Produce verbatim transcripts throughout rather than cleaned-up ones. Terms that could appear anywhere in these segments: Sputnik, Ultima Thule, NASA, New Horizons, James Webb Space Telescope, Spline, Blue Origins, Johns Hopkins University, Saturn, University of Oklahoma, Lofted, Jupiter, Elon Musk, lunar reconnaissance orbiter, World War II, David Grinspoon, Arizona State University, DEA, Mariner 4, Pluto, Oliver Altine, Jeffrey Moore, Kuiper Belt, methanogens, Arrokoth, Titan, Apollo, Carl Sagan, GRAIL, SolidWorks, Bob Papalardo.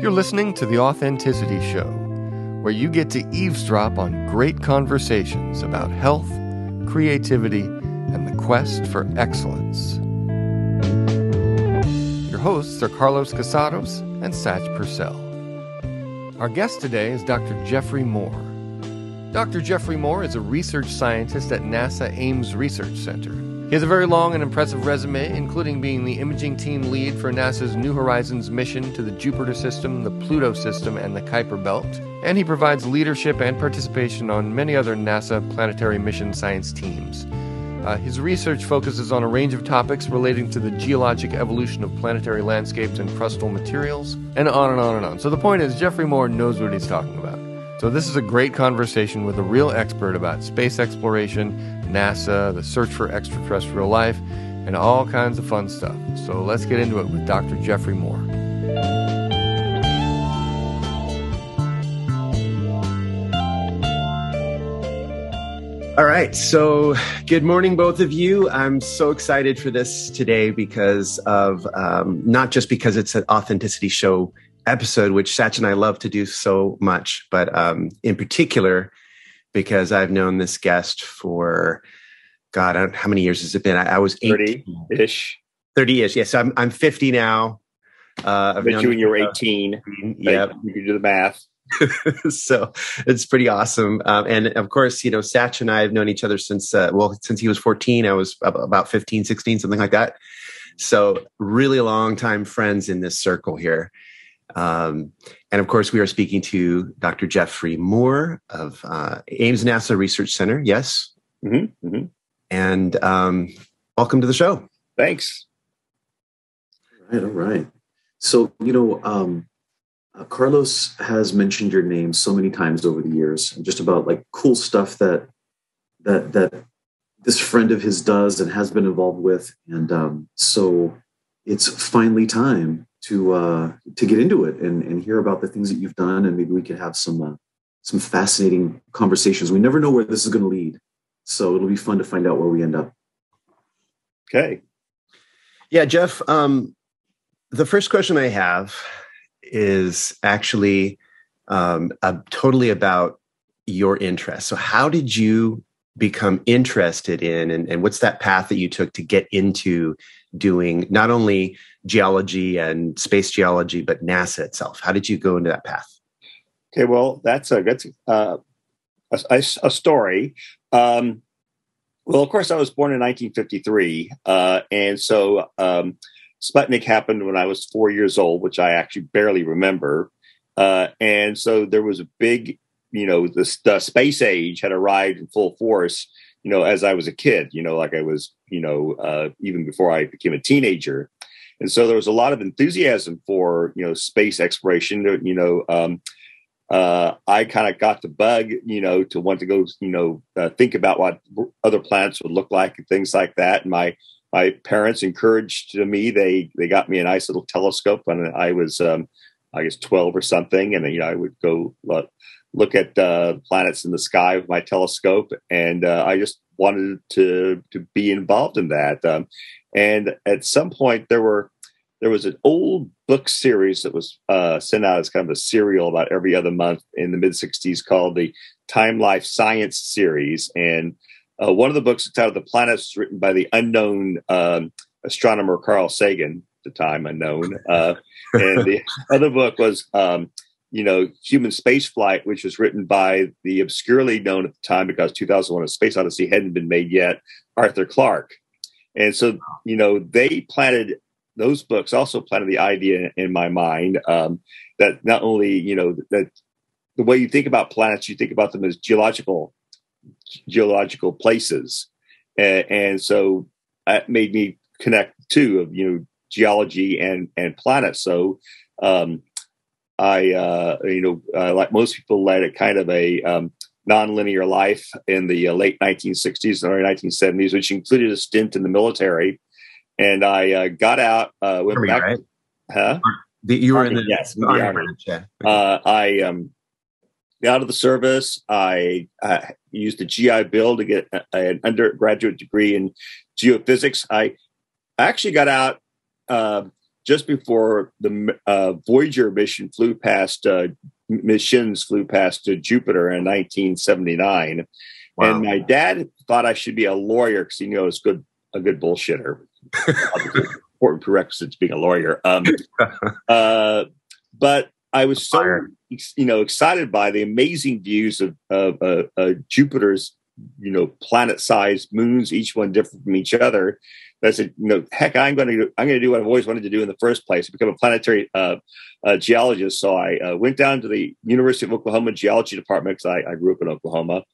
You're listening to The Authenticity Show, where you get to eavesdrop on great conversations about health, creativity, and the quest for excellence. Your hosts are Carlos Casados and Satch Purcell. Our guest today is Doctor Jeffrey Moore. Doctor Jeffrey Moore is a research scientist at NASA Ames Research Center. He has a very long and impressive resume, including being the imaging team lead for NASA's New Horizons mission to the Jupiter system, the Pluto system, and the Kuiper Belt, and he provides leadership and participation on many other NASA planetary mission science teams. Uh, his research focuses on a range of topics relating to the geologic evolution of planetary landscapes and crustal materials, and on and on and on. So the point is, Jeffrey Moore knows what he's talking about. So this is a great conversation with a real expert about space exploration, NASA, the search for extraterrestrial life, and all kinds of fun stuff. So let's get into it with Doctor Jeffrey Moore. All right, so good morning, both of you. I'm so excited for this today because of, um, not just because it's an authenticity show episode, which Satch and I love to do so much, but um, in particular, because I've known this guest for, God, I don't, how many years has it been? I, I was thirty-ish. thirty-ish, yes. Yeah, so I'm, I'm fifty now. Uh, I've known you when you were eighteen. Yeah, you can do the math. So it's pretty awesome. Um, and of course, you know, Satch and I have known each other since, uh, well, since he was fourteen, I was about fifteen, sixteen, something like that. So really long time friends in this circle here. Um, and of course, we are speaking to Doctor Jeffrey Moore of uh, Ames NASA Research Center. Yes. Mm-hmm, mm-hmm. And um, welcome to the show. Thanks. All right. All right. So, you know, um, uh, Carlos has mentioned your name so many times over the years, just about like cool stuff that that that this friend of his does and has been involved with. And um, so it's finally time to uh, to get into it and, and hear about the things that you've done, and maybe we could have some uh, some fascinating conversations. We never know where this is going to lead, so it'll be fun to find out where we end up. Okay. Yeah, Jeff, um, the first question I have is actually um, uh, totally about your interest. So how did you become interested in, and, and what's that path that you took to get into doing not only geology and space geology, but NASA itself? How did you go into that path? Okay, well, that's a that's uh, a, a story. Um, well, of course, I was born in nineteen fifty-three, uh, and so um, Sputnik happened when I was four years old, which I actually barely remember. Uh, and so there was a big, you know, the, the space age had arrived in full force, you know, as I was a kid, you know, like I was, you know, uh, even before I became a teenager. And so there was a lot of enthusiasm for, you know, space exploration. You know, um, uh, I kind of got the bug, you know, to want to go, you know, uh, think about what other planets would look like and things like that. And my my parents encouraged me. They they got me a nice little telescope when I was, um, I guess, twelve or something. And, you know, I would go look, look at uh, planets in the sky with my telescope. And uh, I just wanted to to be involved in that. Um, and at some point there were there was an old book series that was uh sent out as kind of a serial about every other month in the mid sixties called the Time Life Science Series, and uh, one of the books titled The Planets, written by the unknown um astronomer Carl Sagan, at the time unknown, uh and the other book was um you know, Human Space Flight, which was written by the obscurely known at the time, because two thousand one A Space Odyssey hadn't been made yet, Arthur Clark. And so, you know, they planted, those books also planted the idea in my mind um, that not only, you know, that the way you think about planets, you think about them as geological, geological places. And, and so that made me connect two of, you know, geology and, and planets. So, um, I, uh, you know, uh, like most people, led a kind of a um, nonlinear life in the uh, late nineteen sixties and early nineteen seventies, which included a stint in the military. And I uh, got out. Uh, went Army, back, right? Huh? The, you were Army, in the, yes, the Army. Army. Yeah. Uh, I um, got out of the service. I, I used the G I Bill to get a, an undergraduate degree in geophysics. I actually got out. Uh, just before the uh, Voyager mission flew past uh, missions flew past to Jupiter in nineteen seventy-nine. Wow. And my dad thought I should be a lawyer because he knew I was good, a good bullshitter. Important prerequisites being a lawyer. Um, uh, but I was so you know excited by the amazing views of, of uh, uh, Jupiter's you know planet-sized moons, each one different from each other. I said, you know, heck, I'm going to I'm going to do what I've always wanted to do in the first place, become a planetary uh, uh, geologist. So I uh, went down to the University of Oklahoma geology department because I, I grew up in Oklahoma,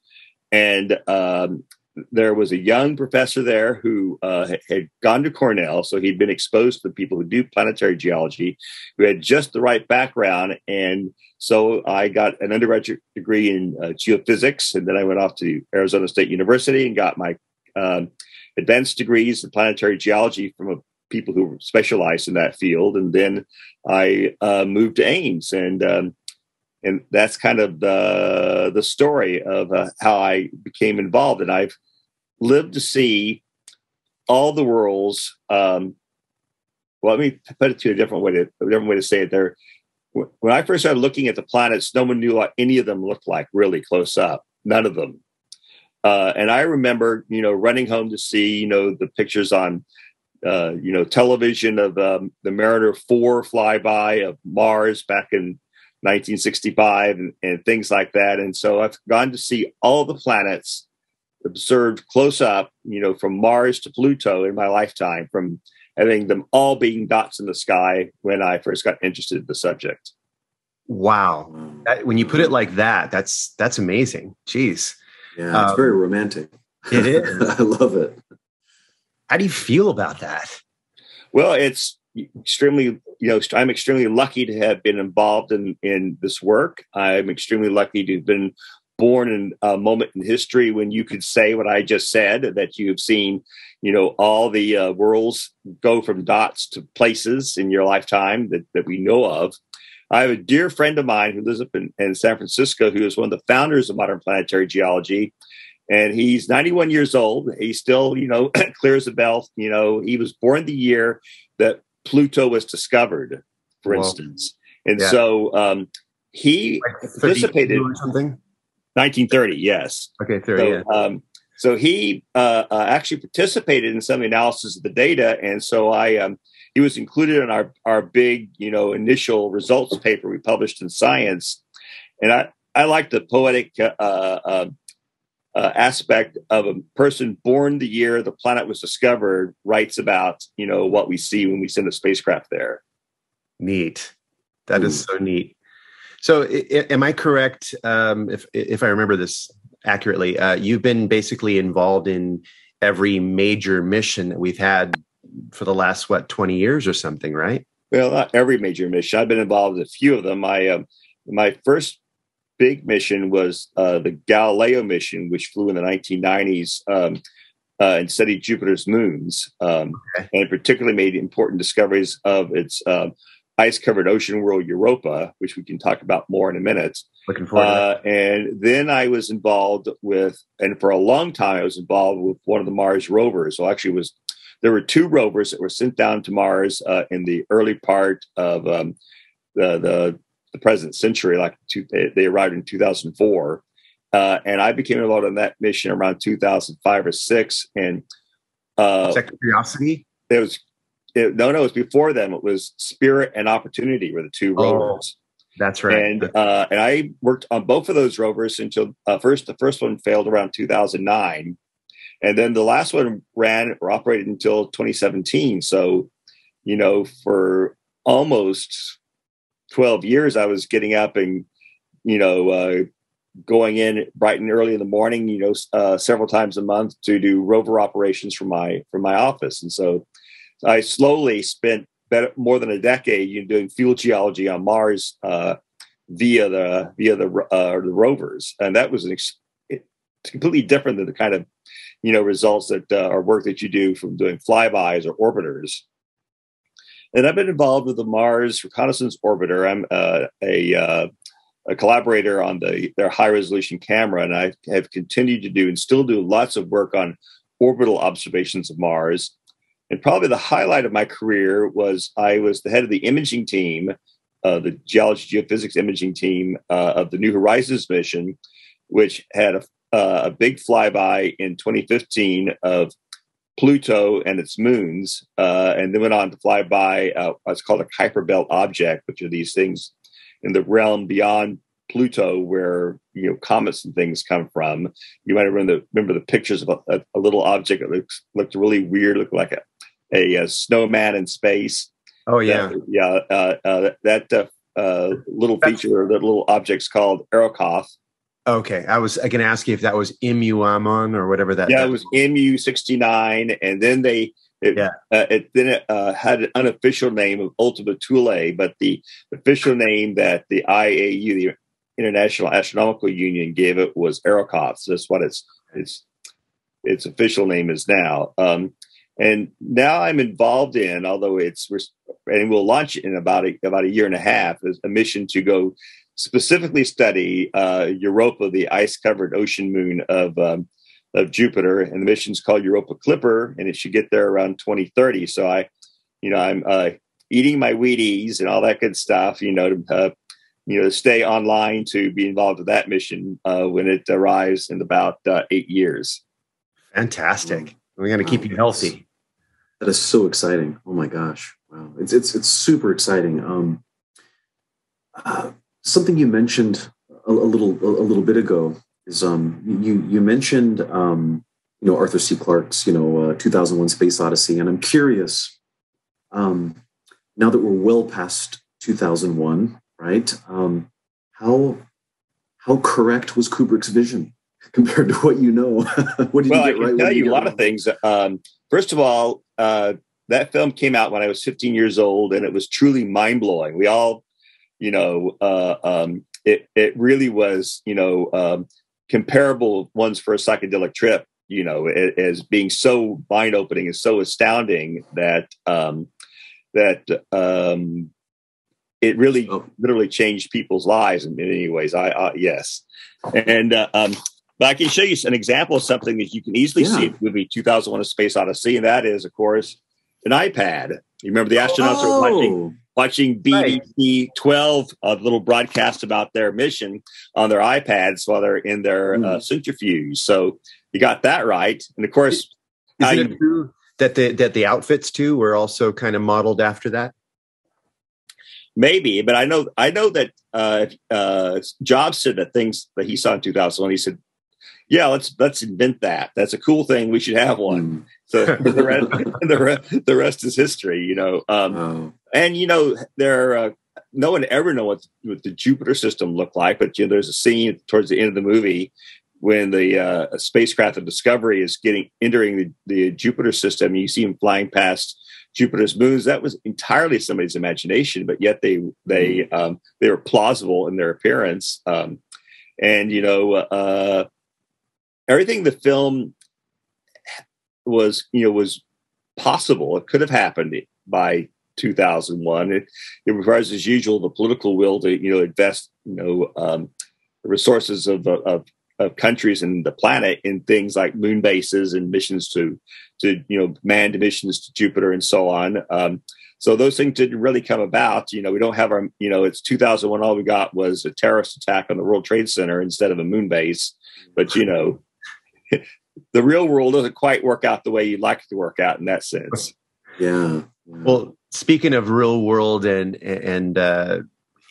and um, there was a young professor there who uh, had gone to Cornell, so he'd been exposed to the people who do planetary geology, who had just the right background, and so I got an undergraduate degree in uh, geophysics, and then I went off to Arizona State University and got my um, advanced degrees in planetary geology from a, people who specialize in that field. And then I uh, moved to Ames. And um, and that's kind of the, the story of uh, how I became involved. And I've lived to see all the world's, um, well, let me put it to a different way to, a different way to say it there. When I first started looking at the planets, no one knew what any of them looked like really close up. None of them. Uh, and I remember, you know, running home to see, you know, the pictures on, uh, you know, television of um, the Mariner four flyby of Mars back in nineteen sixty-five and, and things like that. And so I've gone to see all the planets observed close up, you know, from Mars to Pluto in my lifetime, from having them all being dots in the sky when I first got interested in the subject. Wow. That, when you put it like that, that's that's amazing. Jeez. Yeah, it's um, very romantic. It is. I love it. How do you feel about that? Well, it's extremely, you know, I'm extremely lucky to have been involved in, in this work. I'm extremely lucky to have been born in a moment in history when you could say what I just said, that you've seen, you know, all the uh, worlds go from dots to places in your lifetime that, that we know of. I have a dear friend of mine who lives up in, in San Francisco, who is one of the founders of modern planetary geology. And he's ninety-one years old. He's still, you know, clear as a bell. You know, he was born the year that Pluto was discovered, for Whoa. instance. And yeah. so um, he like participated in something? nineteen thirty, yes. Okay, thirty, so, yeah. Um, so he uh, uh, actually participated in some analysis of the data. And so I... Um, He was included in our, our big, you know, initial results paper we published in Science. And I, I like the poetic uh, uh, uh, aspect of a person born the year the planet was discovered writes about, you know, what we see when we send a spacecraft there. Neat. That Ooh. is so neat. So I, I, am I correct, um, if, if I remember this accurately, uh, you've been basically involved in every major mission that we've had for the last, what, twenty years or something, right? Well, not every major mission. I've been involved in a few of them. I, um, my first big mission was uh, the Galileo mission, which flew in the nineteen nineties um, uh, and studied Jupiter's moons, um, okay. and particularly made important discoveries of its um, ice-covered ocean world, Europa, which we can talk about more in a minute. Looking forward uh, to that. And then I was involved with, and for a long time, I was involved with one of the Mars rovers. So actually was There were two rovers that were sent down to Mars uh, in the early part of um, the, the the present century. Like two, they, they arrived in two thousand four, uh, and I became involved in that mission around two thousand five or six. And uh, Curiosity. There was it, no, no. It was before them. It was Spirit and Opportunity were the two oh, rovers. That's right. And uh, and I worked on both of those rovers until uh, first the first one failed around two thousand nine. And then the last one ran or operated until twenty seventeen. So, you know, for almost twelve years, I was getting up and, you know, uh, going in bright and early in the morning, you know, uh, several times a month to do rover operations from my from my office. And so I slowly spent better, more than a decade you know, doing field geology on Mars uh, via the via the, uh, the rovers. And that was an ex- it's completely different than the kind of you know, results that uh, are work that you do from doing flybys or orbiters. And I've been involved with the Mars Reconnaissance Orbiter. I'm uh, a, uh, a collaborator on the their high-resolution camera, and I have continued to do and still do lots of work on orbital observations of Mars. And probably the highlight of my career was I was the head of the imaging team, uh, the geology geophysics imaging team uh, of the New Horizons mission, which had a, uh, a big flyby in twenty fifteen of Pluto and its moons, uh, and then went on to fly by uh, what's called a Kuiper Belt object, which are these things in the realm beyond Pluto, where you know comets and things come from. You might remember the, remember the pictures of a, a little object that looks, looked really weird, looked like a, a, a snowman in space. Oh yeah, that, yeah. Uh, uh, that uh, uh, little feature, or that little object's called Arrokoth. Okay, I was I can ask you if that was M U Amon or whatever that. Yeah, that it was M U sixty-nine, and then they it, yeah. uh, it then it, uh, had an unofficial name of Ultima Thule, but the official name that the I A U, the International Astronomical Union, gave it was Arrokoth. So that's what its its its official name is now. Um, and now I'm involved in, although it's and we'll launch in about a, about a year and a half, is a mission to go specifically study uh, Europa, the ice-covered ocean moon of um, of Jupiter, and the mission's called Europa Clipper, and it should get there around twenty thirty. So I, you know, I'm uh, eating my Wheaties and all that good stuff, you know, to uh, you know stay online to be involved with that mission uh, when it arrives in about uh, eight years. Fantastic! We're going to keep you healthy. That is so exciting! Oh my gosh! Wow, it's it's it's super exciting. Um. Uh, Something you mentioned a, a little a little bit ago is um, you you mentioned um, you know Arthur C. Clarke's you know uh, two thousand one Space Odyssey, and I'm curious um, now that we're well past two thousand one, right? Um, how how correct was Kubrick's vision compared to what you know? What did well, you get I can right tell you a know? lot of things. Um, first of all, uh, that film came out when I was fifteen years old, and it was truly mind blowing. We all You know, uh, um, it it really was, you know, um, comparable ones for a psychedelic trip, you know, it, as being so mind opening and so astounding that um, that um, it really oh. literally changed people's lives in many ways. I, I yes, and uh, um, but I can show you an example of something that you can easily yeah. see in the movie two thousand one: A Space Odyssey, and that is, of course, an iPad. You remember the astronauts oh. are watching. Watching B B twelve, a little broadcast about their mission on their iPads while they're in their mm. uh, centrifuge. So you got that right, and of course, is it you, true that the that the outfits too were also kind of modeled after that? Maybe, but I know I know that uh, uh, Jobs said that things that he saw in two thousand one. He said, "Yeah, let's let's invent that. That's a cool thing. We should have one." Mm. So the rest, the, rest, the rest is history, you know. Um, oh. And you know, there uh, no one ever knows what, what the Jupiter system looked like. But you know, there's a scene towards the end of the movie when the uh, spacecraft of Discovery is getting entering the, the Jupiter system. And you see them flying past Jupiter's moons. That was entirely somebody's imagination, but yet they they mm. um, they were plausible in their appearance. Um, and you know, uh, everything the film was, you know, was possible. It could have happened by two thousand one. It, it requires, as usual, the political will to, you know, invest, you know, um, resources of, of of countries and the planet in things like moon bases and missions to, to you know, manned missions to Jupiter and so on. Um, so those things didn't really come about. You know, we don't have our, you know, it's two thousand one. All we got was a terrorist attack on the World Trade Center instead of a moon base. But, you know, the real world doesn't quite work out the way you'd like it to work out in that sense. Yeah. Well, speaking of real world and, and uh,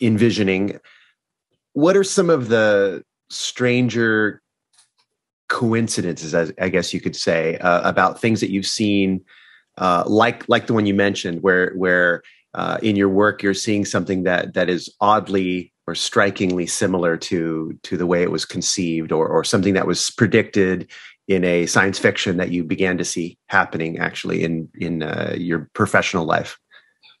envisioning, what are some of the stranger coincidences, as I guess you could say, uh, about things that you've seen, uh, like, like the one you mentioned where, where uh, in your work, you're seeing something that, that is oddly or strikingly similar to, to the way it was conceived, or, or something that was predicted in a science fiction that you began to see happening actually in, in uh, your professional life?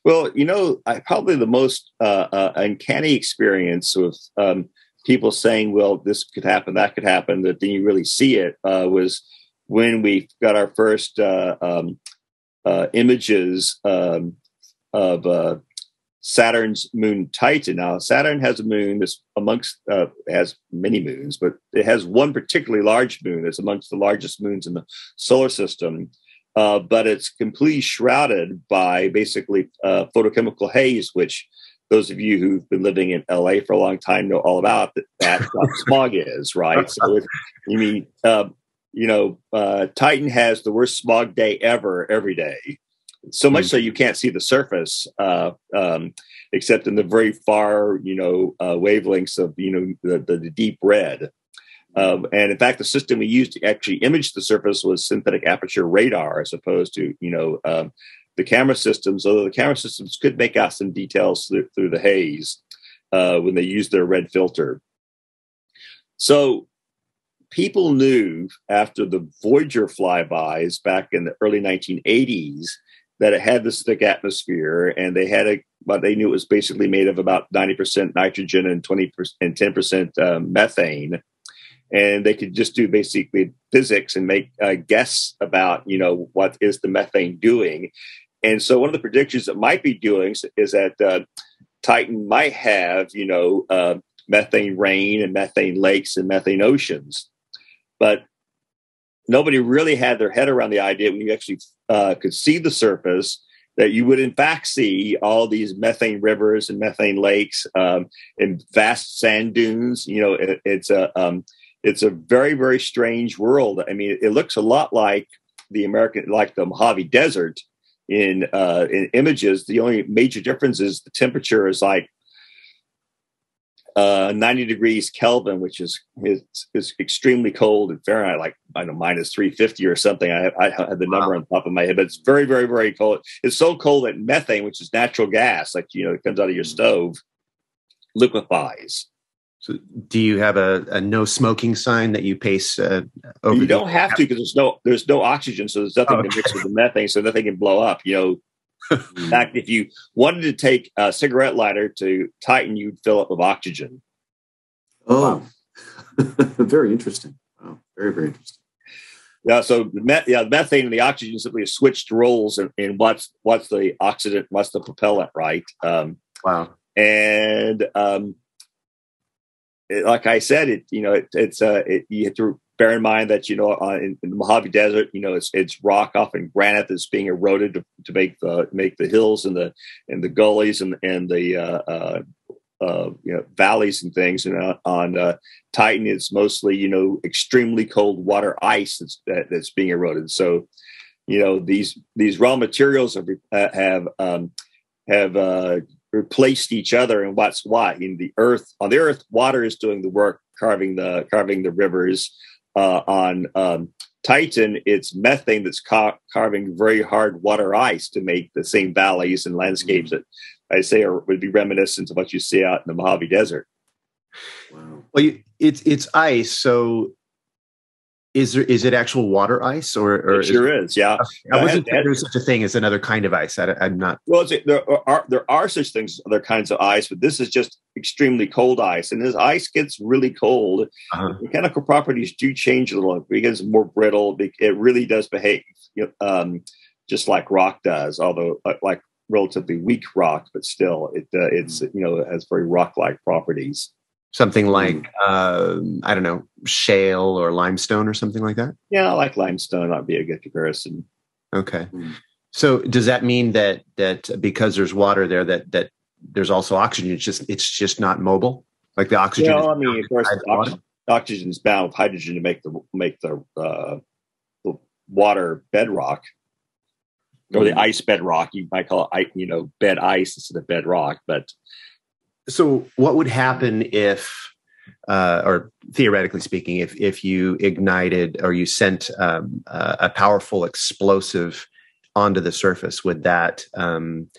Well, you know, I, probably the most uh, uh, uncanny experience with um, people saying, well, this could happen, that could happen, that then you really see it, uh, was when we got our first uh, um, uh, images um, of uh, Saturn's moon Titan. Now, Saturn has a moon that's amongst, uh, has many moons, but it has one particularly large moon that's amongst the largest moons in the solar system. uh, but it's completely shrouded by basically uh, photochemical haze, which those of you who've been living in L A for a long time know all about. That, that's what smog is, right? So, you mean, uh, you know, uh, Titan has the worst smog day ever every day. So much so you can't see the surface, uh, um, except in the very far, you know, uh, wavelengths of, you know, the, the, the deep red. Um, and in fact, the system we used to actually image the surface was synthetic aperture radar, as opposed to, you know, um, the camera systems, although the camera systems could make out some details through, through the haze uh, when they used their red filter. So people knew after the Voyager flybys back in the early nineteen eighties that it had this thick atmosphere, and they had a, but they knew it was basically made of about ninety percent nitrogen and twenty percent and ten percent um, methane. And they could just do basically physics and make a guess about, you know, what is the methane doing. And so one of the predictions it might be doing is that uh, Titan might have, you know, uh, methane rain and methane lakes and methane oceans. But nobody really had their head around the idea when you actually uh, could see the surface that you would in fact see all these methane rivers and methane lakes um, and vast sand dunes. You know, it, it's a um, it's a very, very strange world. I mean, it looks a lot like the American, like the Mojave Desert in uh, in images. The only major difference is the temperature is like Uh, ninety degrees Kelvin, which is, is is extremely cold in Fahrenheit, like I don't know, minus three fifty or something. I have, I have the number wow. on top of my head, but it's very, very, very cold. It's so cold that methane, which is natural gas, like, you know, it comes out of your stove, liquefies. So do you have a, a no smoking sign that you paste uh, over? You don't have to, because there's no there's no oxygen, so there's nothing oh, okay. to mix with the methane, so nothing can blow up, you know. In fact, if you wanted to take a cigarette lighter to Titan, you'd fill up with oxygen. Oh, wow. Very interesting. Wow. Very, very interesting. Yeah. So the met, yeah, the methane and the oxygen simply have switched roles in, in what's what's the oxidant, what's the propellant, right? Um, wow. And um, it, like I said, it you know it, it's uh, it, you have to bear in mind that, you know, uh, in, in the Mojave Desert, you know, it's it's rock, often granite, that's being eroded to, to make the make the hills and the and the gullies and and the uh, uh, uh, you know, valleys and things. And uh, on uh, Titan, it's mostly, you know, extremely cold water ice that's that, that's being eroded. So, you know, these these raw materials have uh, have um, have uh, replaced each other. And what's what in the earth on the earth, water is doing the work, carving the carving the rivers. Uh, on um, Titan, it's methane that's ca- carving very hard water ice to make the same valleys and landscapes mm-hmm. that I say are, would be reminiscent of what you see out in the Mojave Desert. Wow. Well, you, it's it's ice, so is there is it actual water ice, or, or it sure is? is yeah, I wasn't sure there's such a thing as another kind of ice. I, I'm not. Well, it's, there are there are such things, other kinds of ice, but this is just extremely cold ice. And as ice gets really cold, uh-huh. mechanical properties do change a little. It becomes more brittle. It really does behave, you know, um, just like rock does, although uh, like relatively weak rock, but still, it uh, it's you know it has very rock-like properties. Something like, uh, I don't know, shale or limestone or something like that? Yeah, I like limestone. That'd be a good comparison. Okay. Mm. So does that mean that that because there's water there, that that there's also oxygen? It's just it's just not mobile? Like the oxygen? No, yeah, I mean, of course, oxygen, oxygen is bound with hydrogen to make the, make the, uh, the water bedrock. Mm. Or the ice bedrock. You might call it, you know, bed ice instead of bedrock, but... So what would happen if, uh, or theoretically speaking, if if you ignited or you sent um, uh, a powerful explosive onto the surface, would that um,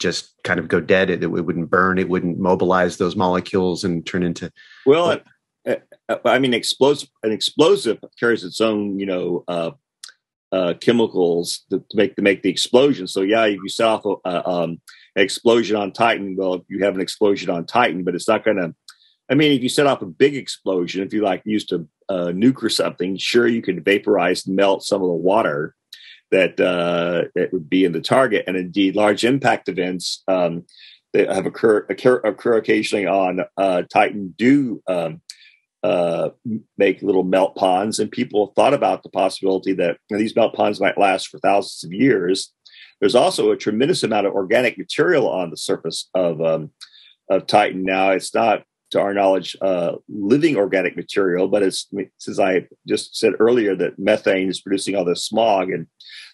just kind of go dead? It, it wouldn't burn. It wouldn't mobilize those molecules and turn into... Well, uh, I mean, explosive, an explosive carries its own, you know, uh, uh, chemicals to make, to make the explosion. So, yeah, if you set off a... Uh, um, explosion on Titan, well, you have an explosion on Titan, but it's not going to, I mean, if you set off a big explosion, if you like used a uh, nuke or something, sure, you could vaporize and melt some of the water that uh, that would be in the target. And indeed, large impact events um, that have occur, occur, occur occasionally on uh, Titan do um, uh, make little melt ponds. And people have thought about the possibility that you know, these melt ponds might last for thousands of years. There's also a tremendous amount of organic material on the surface of um, of Titan. Now, it's not, to our knowledge, uh, living organic material, but it's, since I just said earlier that methane is producing all this smog, and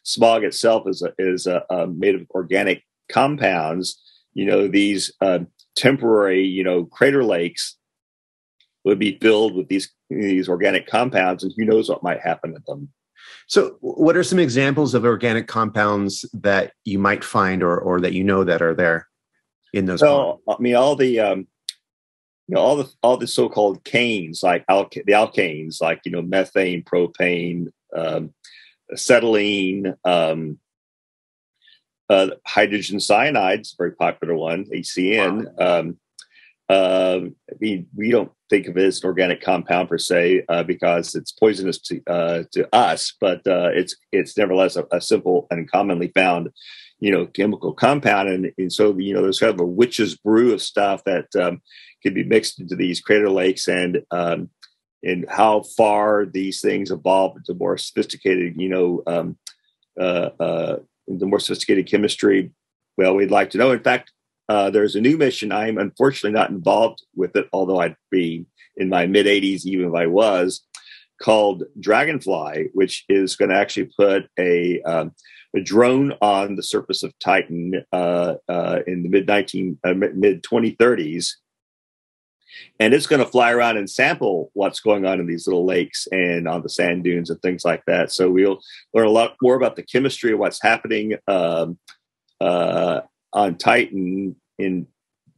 smog itself is a, is a, a made of organic compounds. You know, these uh, temporary, you know, crater lakes would be filled with these these organic compounds, and who knows what might happen to them. So what are some examples of organic compounds that you might find or, or that you know that are there in those? So, I mean, all the, um, you know, all the, all the so-called canes, like alka- the alkanes, like, you know, methane, propane, um, acetylene, um, uh, hydrogen cyanide's a very popular one, H C N. Wow. Um, uh, I mean, we don't think of it as an organic compound per se, uh, because it's poisonous to, uh, to us, but uh, it's it's nevertheless a, a simple and commonly found, you know, chemical compound. And, and so, you know, there's kind of a witch's brew of stuff that um, can be mixed into these crater lakes, and um, and how far these things evolve into more sophisticated, you know, um, uh, uh, the more sophisticated chemistry. Well, we'd like to know. In fact, Uh, there's a new mission. I'm unfortunately not involved with it, although I'd be in my mid eighties, even if I was, called Dragonfly, which is going to actually put a, um, a drone on the surface of Titan uh, uh, in the mid nineteen uh, mid twenty thirties, and it's going to fly around and sample what's going on in these little lakes and on the sand dunes and things like that. So we'll learn a lot more about the chemistry of what's happening Um, uh, on Titan in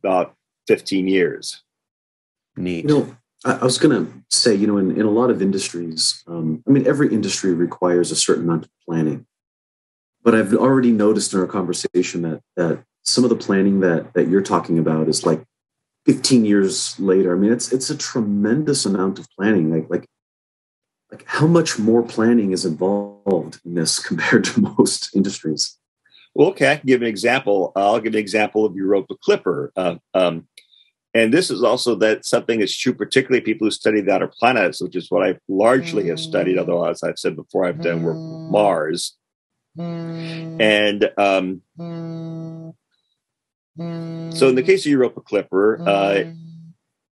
about fifteen years. Neat. You know, I, I was going to say, you know, in, in a lot of industries, um, I mean, every industry requires a certain amount of planning, but I've already noticed in our conversation that, that some of the planning that, that you're talking about is like fifteen years later. I mean, it's, it's a tremendous amount of planning. Like, like, like how much more planning is involved in this compared to most industries? Well, okay, I can give an example. I'll give an example of Europa Clipper. Uh, um, and this is also that something that's true, particularly people who study the outer planets, which is what I largely mm. have studied, although, as I've said before, I've done work with Mars. Mm. And um, mm. so in the case of Europa Clipper, mm. uh,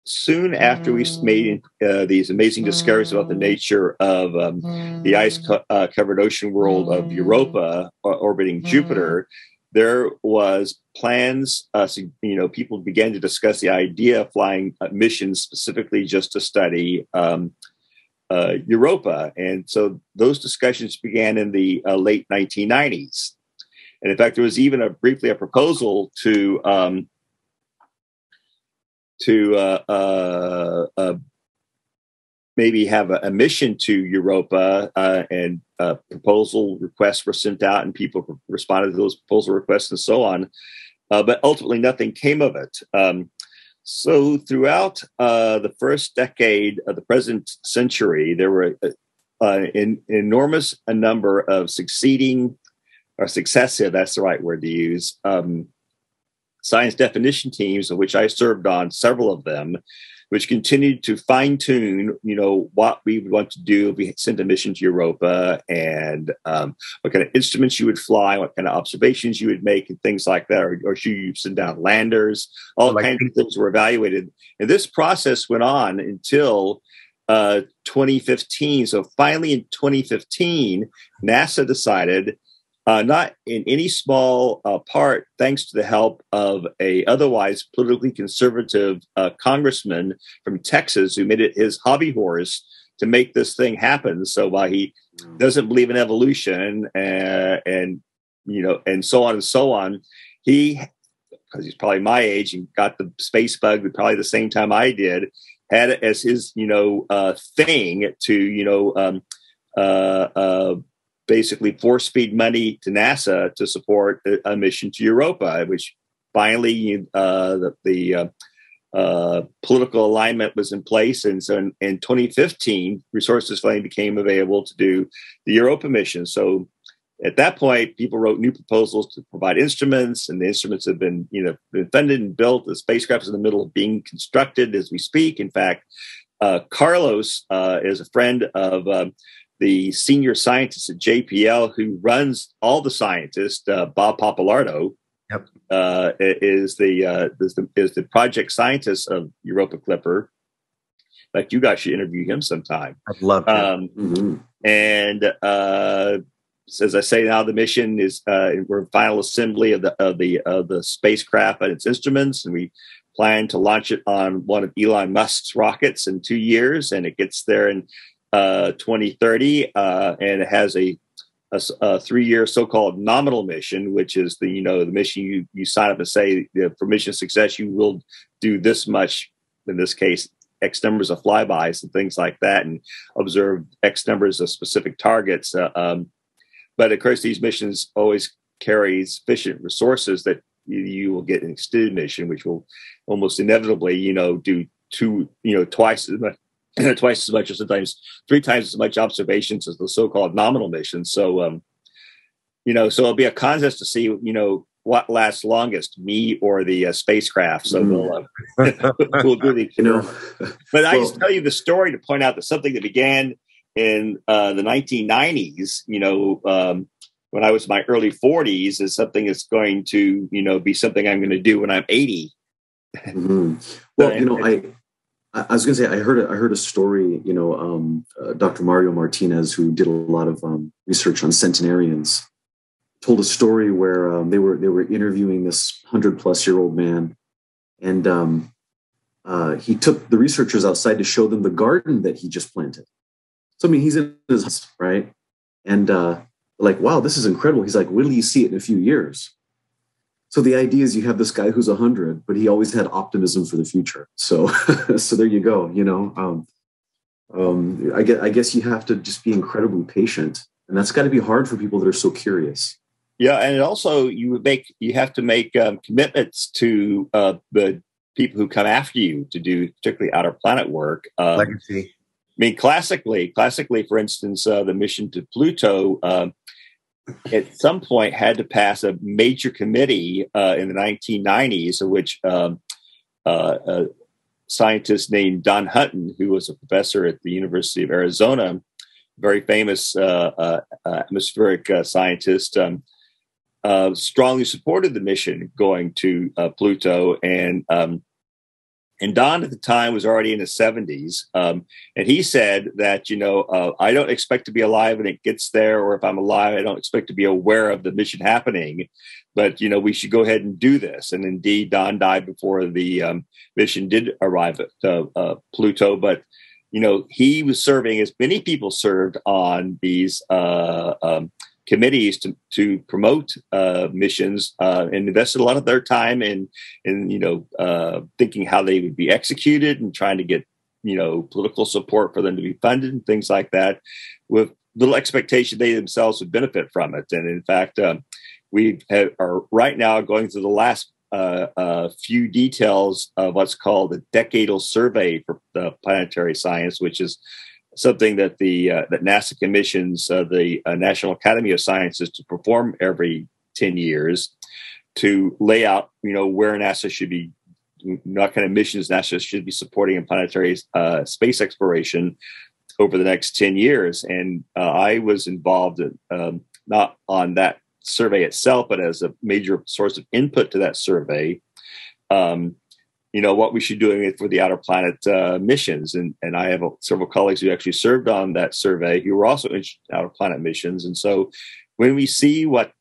soon after we made uh, these amazing discoveries about the nature of um, the ice-covered co- uh, ocean world of Europa uh, orbiting Jupiter, there was plans, uh, so, you know, people began to discuss the idea of flying uh, missions specifically just to study um, uh, Europa. And so those discussions began in the uh, late nineteen nineties. And in fact, there was even a briefly a proposal to Um, to uh, uh, uh, maybe have a, a mission to Europa, uh, and uh, proposal requests were sent out, and people pr- responded to those proposal requests and so on. Uh, but ultimately, nothing came of it. Um, so throughout uh, the first decade of the present century, there were uh, uh, an enormous a number of succeeding or successive, that's the right word to use, um, science definition teams, of which I served on several of them, which continued to fine tune, you know, what we would want to do if we sent a mission to Europa, and um, what kind of instruments you would fly, what kind of observations you would make, and things like that, or, or should you send down landers, all like kinds of things were evaluated. And this process went on until uh, twenty fifteen. So finally in twenty fifteen, NASA decided, Uh, not in any small uh, part, thanks to the help of a otherwise politically conservative uh, congressman from Texas who made it his hobby horse to make this thing happen. So while he doesn't believe in evolution and, and you know, and so on and so on, he, because he's probably my age and got the space bug probably the same time I did, had it as his, you know, uh, thing to, you know, um, uh, uh, basically force feed money to NASA to support a mission to Europa, which finally uh, the, the uh, uh, political alignment was in place. And so in, in twenty fifteen, resources finally became available to do the Europa mission. So at that point, people wrote new proposals to provide instruments, and the instruments have been, you know, been funded and built. The spacecraft is in the middle of being constructed as we speak. In fact, Uh, Carlos uh, is a friend of um, the senior scientist at J P L who runs all the scientists. Uh, Bob Papalardo yep. uh, is the uh, is the is the project scientist of Europa Clipper. In fact, you guys should interview him sometime. I'd love that. Um, mm-hmm. And uh, so as I say, now the mission is uh, we're in final assembly of the of the of the spacecraft and its instruments, and we plan to launch it on one of Elon Musk's rockets in two years, and it gets there in uh, twenty thirty, uh, and it has a, a, a three-year so-called nominal mission, which is the you know the mission you you sign up and say you know, for mission success you will do this much, in this case X numbers of flybys and things like that, and observe X numbers of specific targets. Uh, um, but of course, these missions always carry sufficient resources that you will get an extended mission, which will almost inevitably, you know, do two, you know, twice as much, twice as much, or sometimes three times as much observations as the so-called nominal mission. So, um, you know, so it'll be a contest to see, you know, what lasts longest, me or the uh, spacecraft. So mm. we'll, uh, we'll do the, you know, but I well, just tell you the story to point out that something that began in uh, the nineteen nineties, you know, um, when I was in my early forties, is something that's going to, you know, be something I'm going to do when I'm eighty. Mm-hmm. Well, and, you know, I, I was going to say, I heard, a, I heard a story, you know, um, uh, Doctor Mario Martinez, who did a lot of um, research on centenarians, told a story where um, they were, they were interviewing this hundred plus year old man. And um, uh, he took the researchers outside to show them the garden that he just planted. So, I mean, he's in his house, right? And, uh, like, wow, this is incredible. He's like, will you see it in a few years? So the idea is you have this guy who's a hundred, but he always had optimism for the future. So so there you go, you know. Um, um, I, guess, I guess you have to just be incredibly patient. And that's got to be hard for people that are so curious. Yeah, and it also, you would make you have to make um, commitments to uh, the people who come after you to do particularly outer planet work. Um, Legacy. I mean, classically, classically, for instance, uh, the mission to Pluto uh, at some point had to pass a major committee uh, in the nineteen nineties, of which um, uh, a scientist named Don Hutton, who was a professor at the University of Arizona, very famous uh, uh, atmospheric uh, scientist, um, uh, strongly supported the mission going to uh, Pluto. And um, And Don at the time was already in his seventies. Um, and he said that, you know, uh, I don't expect to be alive when it gets there, or if I'm alive, I don't expect to be aware of the mission happening. But, you know, we should go ahead and do this. And indeed, Don died before the um, mission did arrive at uh, uh, Pluto. But, you know, he was serving, as many people served on these uh, um, committees to, to promote uh, missions uh, and invested a lot of their time in, in you know, uh, thinking how they would be executed and trying to get, you know, political support for them to be funded and things like that, with little expectation they themselves would benefit from it. And in fact, um, we have, are right now going through the last uh, uh, few details of what's called the Decadal Survey for uh, planetary science, which is something that the uh, that NASA commissions uh, the uh, National Academy of Sciences to perform every ten years, to lay out, you know, where NASA should be, what kind of missions NASA should be supporting in planetary uh, space exploration over the next ten years. And uh, I was involved in, um, not on that survey itself, but as a major source of input to that survey. Um, you know, what we should be doing for the outer planet uh, missions. And and I have a, several colleagues who actually served on that survey who were also in outer planet missions. And so when we see what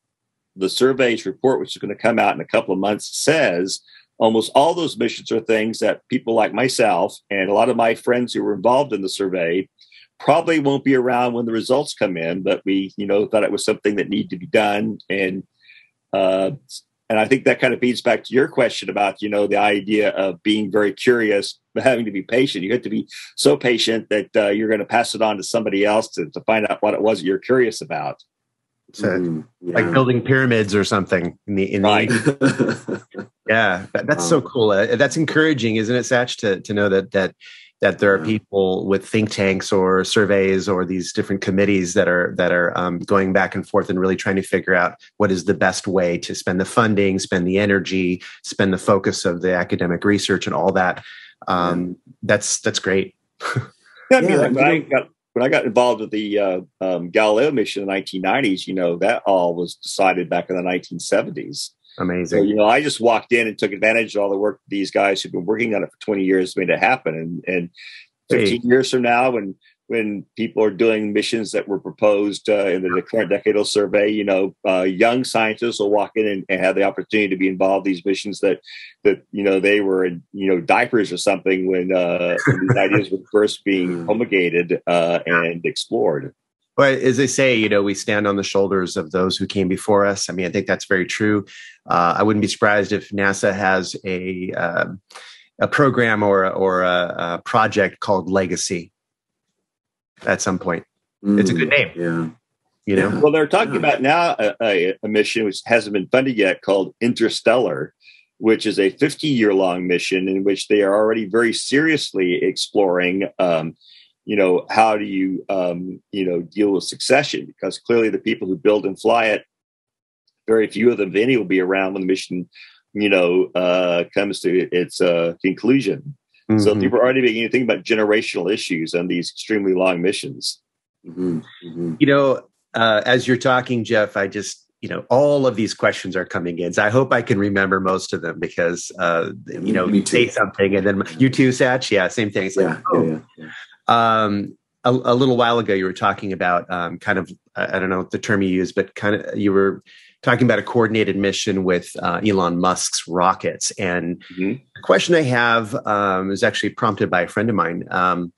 the survey's report, which is going to come out in a couple of months, says, almost all those missions are things that people like myself and a lot of my friends who were involved in the survey probably won't be around when the results come in, but we, you know, thought it was something that needed to be done. And, uh, And I think that kind of feeds back to your question about, you know, the idea of being very curious, but having to be patient. You have to be so patient that uh, you're going to pass it on to somebody else to, to find out what it was that you're curious about. So, mm, yeah. Like building pyramids or something. In the, in right. The, yeah, that, that's so cool. Uh, that's encouraging, isn't it, Satch, to, to know that that that there are people with think tanks or surveys or these different committees that are that are um, going back and forth and really trying to figure out what is the best way to spend the funding, spend the energy, spend the focus of the academic research and all that. Um, yeah. That's that's great. That'd yeah, be like when I, got, when I got involved with the uh, um, Galileo mission in the nineteen nineties, you know, that all was decided back in the nineteen seventies. Amazing. So, you know, I just walked in and took advantage of all the work these guys who've been working on it for twenty years made it happen. And, and fifteen hey. years from now, when when people are doing missions that were proposed uh, in the current Decadal Survey, you know, uh, young scientists will walk in and, and have the opportunity to be involved in these missions that, that you know, they were in, you know, diapers or something when, uh, when these ideas were first being promulgated uh, and explored. Well, as they say, you know, we stand on the shoulders of those who came before us. I mean, I think that's very true. Uh, I wouldn't be surprised if NASA has a, uh, a program or, or a, a project called Legacy at some point. Mm, it's a good name. Yeah. You know? Well, they're talking yeah. about now a, a mission which hasn't been funded yet called Interstellar, which is a fifty-year-long mission in which they are already very seriously exploring um, you know, how do you, um, you know, deal with succession? Because clearly the people who build and fly it, very few of them, if any, will be around when the mission, you know, uh, comes to its uh, conclusion. Mm-hmm. So people are already beginning to think about generational issues on these extremely long missions. Mm-hmm. Mm-hmm. You know, uh, as you're talking, Jeff, I just, you know, all of these questions are coming in. So I hope I can remember most of them because, uh, you know, you say something and then you too, Satch. Yeah, same thing. It's yeah, like, oh. yeah, yeah. Um, a, a little while ago, you were talking about um, kind of, I don't know the term you used, but kind of you were talking about a coordinated mission with uh, Elon Musk's rockets. And mm-hmm. the question I have um, is actually prompted by a friend of mine. Um,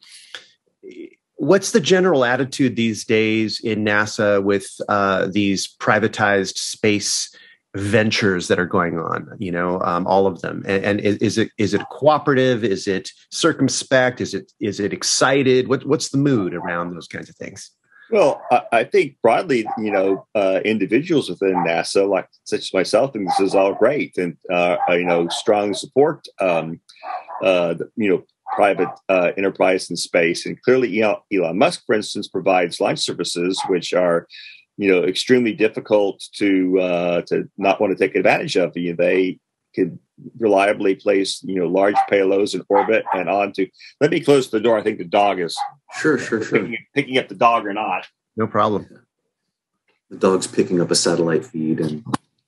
what's the general attitude these days in NASA with uh, these privatized space ventures that are going on, you know, um, all of them. And, and is, is it is it cooperative? Is it circumspect? Is it is it excited? What, what's the mood around those kinds of things? Well, I, I think broadly, you know, uh, individuals within NASA, like such as myself, think this is all great, and uh, you know, strong support, um, uh, you know, private uh, enterprise in space, and clearly Elon, Elon Musk, for instance, provides launch services which are, you know, extremely difficult to uh, to not want to take advantage of. You know, they could reliably place, you know, large payloads in orbit and on to. Let me close the door. I think the dog is sure, sure, sure. Picking, picking up the dog or not? No problem. The dog's picking up a satellite feed and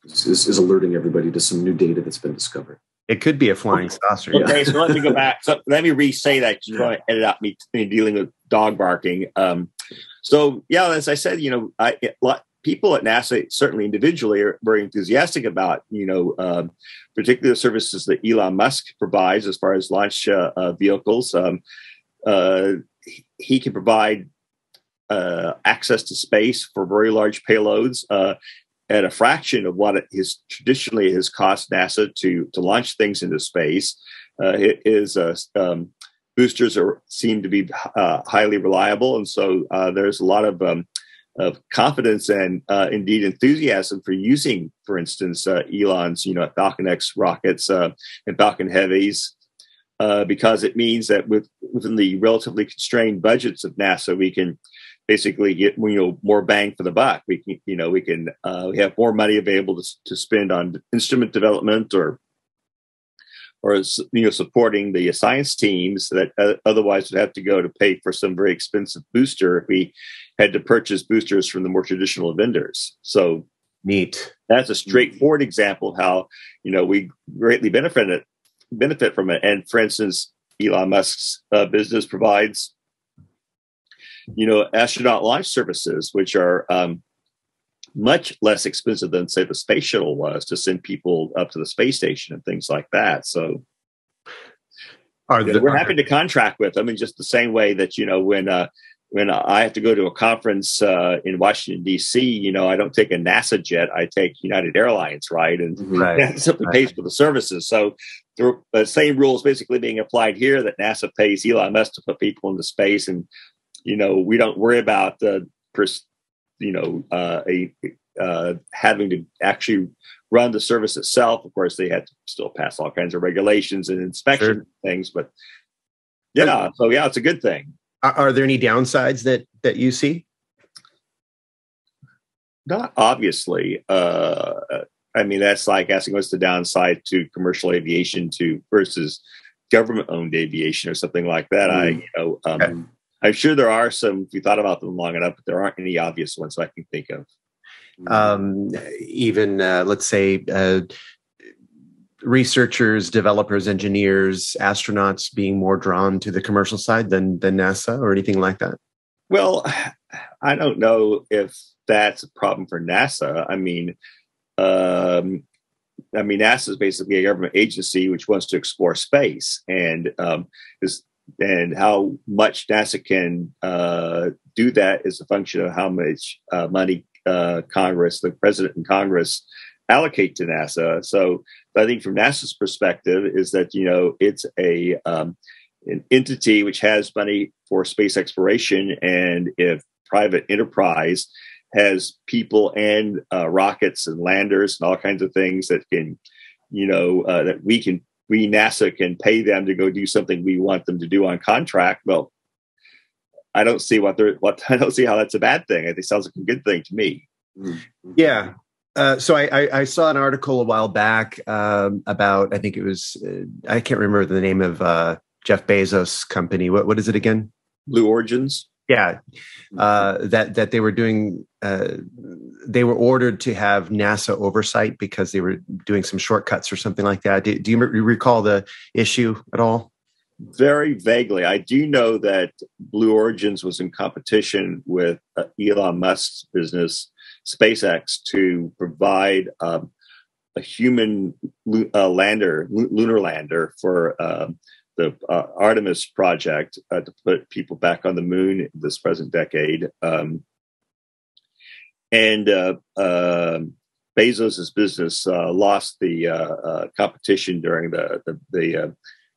is, is alerting everybody to some new data that's been discovered. It could be a flying saucer. Okay, yeah. So let me go back. So let me re-say that. You want to edit out me dealing with dog barking. Um, So, yeah, as I said, you know, I, it, lot, people at NASA, certainly individually, are very enthusiastic about, you know, um, particularly the services that Elon Musk provides as far as launch uh, uh, vehicles. Um, uh, he can provide uh, access to space for very large payloads uh, at a fraction of what it is traditionally has cost NASA to, to launch things into space. Uh, it is a... Um, Boosters are, seem to be uh, highly reliable, and so uh, there's a lot of, um, of confidence and uh, indeed enthusiasm for using, for instance, uh, Elon's, you know, Falcon X rockets uh, and Falcon Heavies, uh, because it means that with, within the relatively constrained budgets of NASA, we can basically get, you know, more bang for the buck. We can, you know, we can uh, we have more money available to, to spend on instrument development or. or, you know, supporting the science teams that uh, otherwise would have to go to pay for some very expensive booster if we had to purchase boosters from the more traditional vendors. So neat. That's a straightforward example of how, you know, we greatly benefit, benefit from it. And for instance, Elon Musk's uh, business provides, you know, astronaut launch services, which are um, much less expensive than, say, the space shuttle was to send people up to the space station and things like that. So are the, we're are happy to contract with them in just the same way that, you know, when uh, when I have to go to a conference uh, in Washington, D C, you know, I don't take a NASA jet. I take United Airlines, right? And right. NASA simply right. pays for the services. So the uh, same rules basically being applied here that NASA pays Elon Musk to put people into space. And, you know, we don't worry about the pers- you know, uh, a, uh, having to actually run the service itself. Of course, they had to still pass all kinds of regulations and inspection sure. things, but yeah. Okay. So yeah, it's a good thing. Are, are there any downsides that, that you see? Not obviously. Uh, I mean, that's like asking what's the downside to commercial aviation to versus government owned aviation or something like that. Mm. I, you know, um, okay. I'm sure there are some, if you thought about them long enough, but there aren't any obvious ones I can think of. Um, even, uh, let's say, uh, researchers, developers, engineers, astronauts being more drawn to the commercial side than, than NASA or anything like that? Well, I don't know if that's a problem for NASA. I mean, um, I mean, NASA is basically a government agency which wants to explore space, and um, is and how much NASA can uh, do that is a function of how much uh, money uh, Congress, the president and Congress, allocate to NASA. So I think from NASA's perspective is that, you know, it's a um, an entity which has money for space exploration, and if private enterprise has people and uh, rockets and landers and all kinds of things that can, you know, uh, that we can, we NASA can pay them to go do something we want them to do on contract. Well, I don't see what they're, what I don't see how that's a bad thing. It sounds like a good thing to me. Yeah. Uh, so I, I, I saw an article a while back um, about, I think it was, uh, I can't remember the name of uh, Jeff Bezos' company. What, what is it again? Blue Origins. Yeah, uh, that that they were doing, uh, they were ordered to have NASA oversight because they were doing some shortcuts or something like that. Do, do you re- recall the issue at all? Very vaguely. I do know that Blue Origins was in competition with uh, Elon Musk's business, SpaceX, to provide um, a human uh, lander, lunar lander for um, the uh, Artemis project uh, to put people back on the moon this present decade. Um, and uh, uh, Bezos' business uh, lost the uh, uh, competition during the, the, the uh,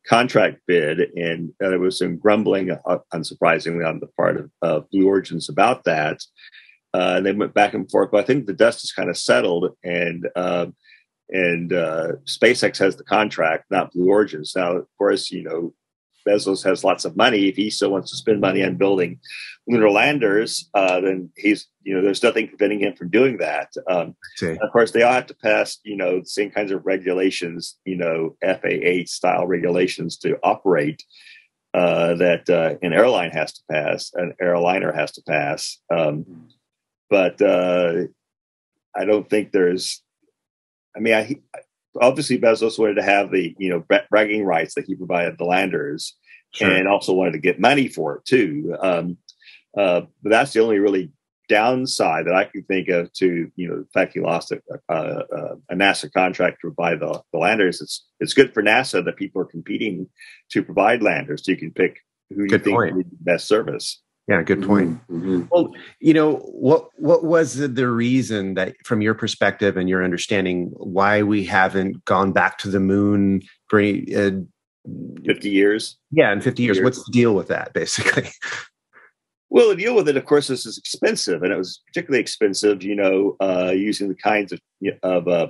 contract bid. And uh, there was some grumbling, uh, unsurprisingly, on the part of uh, Blue Origins about that. Uh, and they went back and forth, but I think the dust has kind of settled, and uh, and uh, SpaceX has the contract, not Blue Origins. Now, of course, you know, Bezos has lots of money. If he still wants to spend money on building lunar landers, uh, then he's, you know, there's nothing preventing him from doing that. Um, of course, they all have to pass, you know, the same kinds of regulations, you know, F A A style regulations to operate uh, that uh, an airline has to pass, an airliner has to pass. Um, but uh, I don't think there's, I mean, I, obviously Bezos wanted to have the, you know, bragging rights that he provided the landers, sure, and also wanted to get money for it too. Um, uh, but that's the only really downside that I can think of to, you know, the fact he lost a, a, a NASA contract to provide the, the landers. It's it's good for NASA that people are competing to provide landers. So you can pick who good you point. think would best service. Yeah, good point. Mm-hmm. Well, you know, what what was the reason that, from your perspective and your understanding, why we haven't gone back to the moon for uh, fifty years? Yeah, in fifty years. fifty years. What's the deal with that, basically? Well, the deal with it, of course, is it's expensive, and it was particularly expensive, you know, uh, using the kinds of, of uh,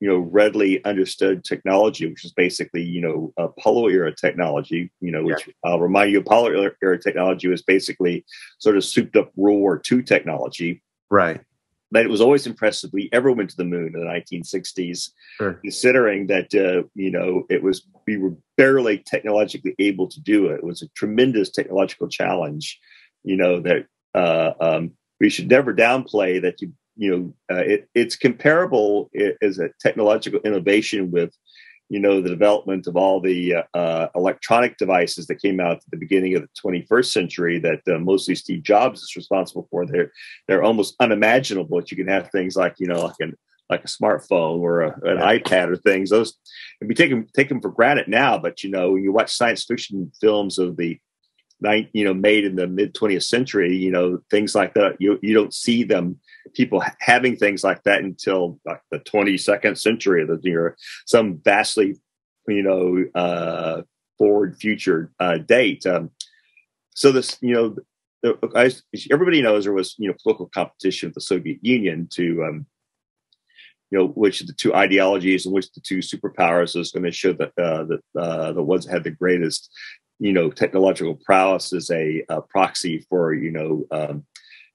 you know, readily understood technology, which is basically, you know, Apollo era technology, you know, which yeah. I'll remind you, Apollo era technology was basically sort of souped up World War Two technology. Right. But it was always impressive we ever went to the moon in the nineteen sixties, sure, considering that, uh, you know, it was, we were barely technologically able to do it. It was a tremendous technological challenge, you know, that uh, um, we should never downplay that you, you know, uh, it, it's comparable as a technological innovation with, you know, the development of all the uh, uh, electronic devices that came out at the beginning of the twenty-first century that uh, mostly Steve Jobs is responsible for. They're, they're almost unimaginable that you can have things like, you know, like an like a smartphone or a, an iPad or things. Those, and we take them, take them for granted now, but, you know, when you watch science fiction films of the, you know, made in the mid twentieth century, you know, things like that, you, you don't see them, people having things like that until like the twenty-second century, that you're some vastly, you know, uh, forward future uh, date. Um, so this, you know, the, I, everybody knows there was, you know, political competition with the Soviet Union to, um, you know, which of the two ideologies and which the two superpowers was going to show that uh, the uh, the ones that had the greatest, you know, technological prowess as a, a proxy for, you know, um,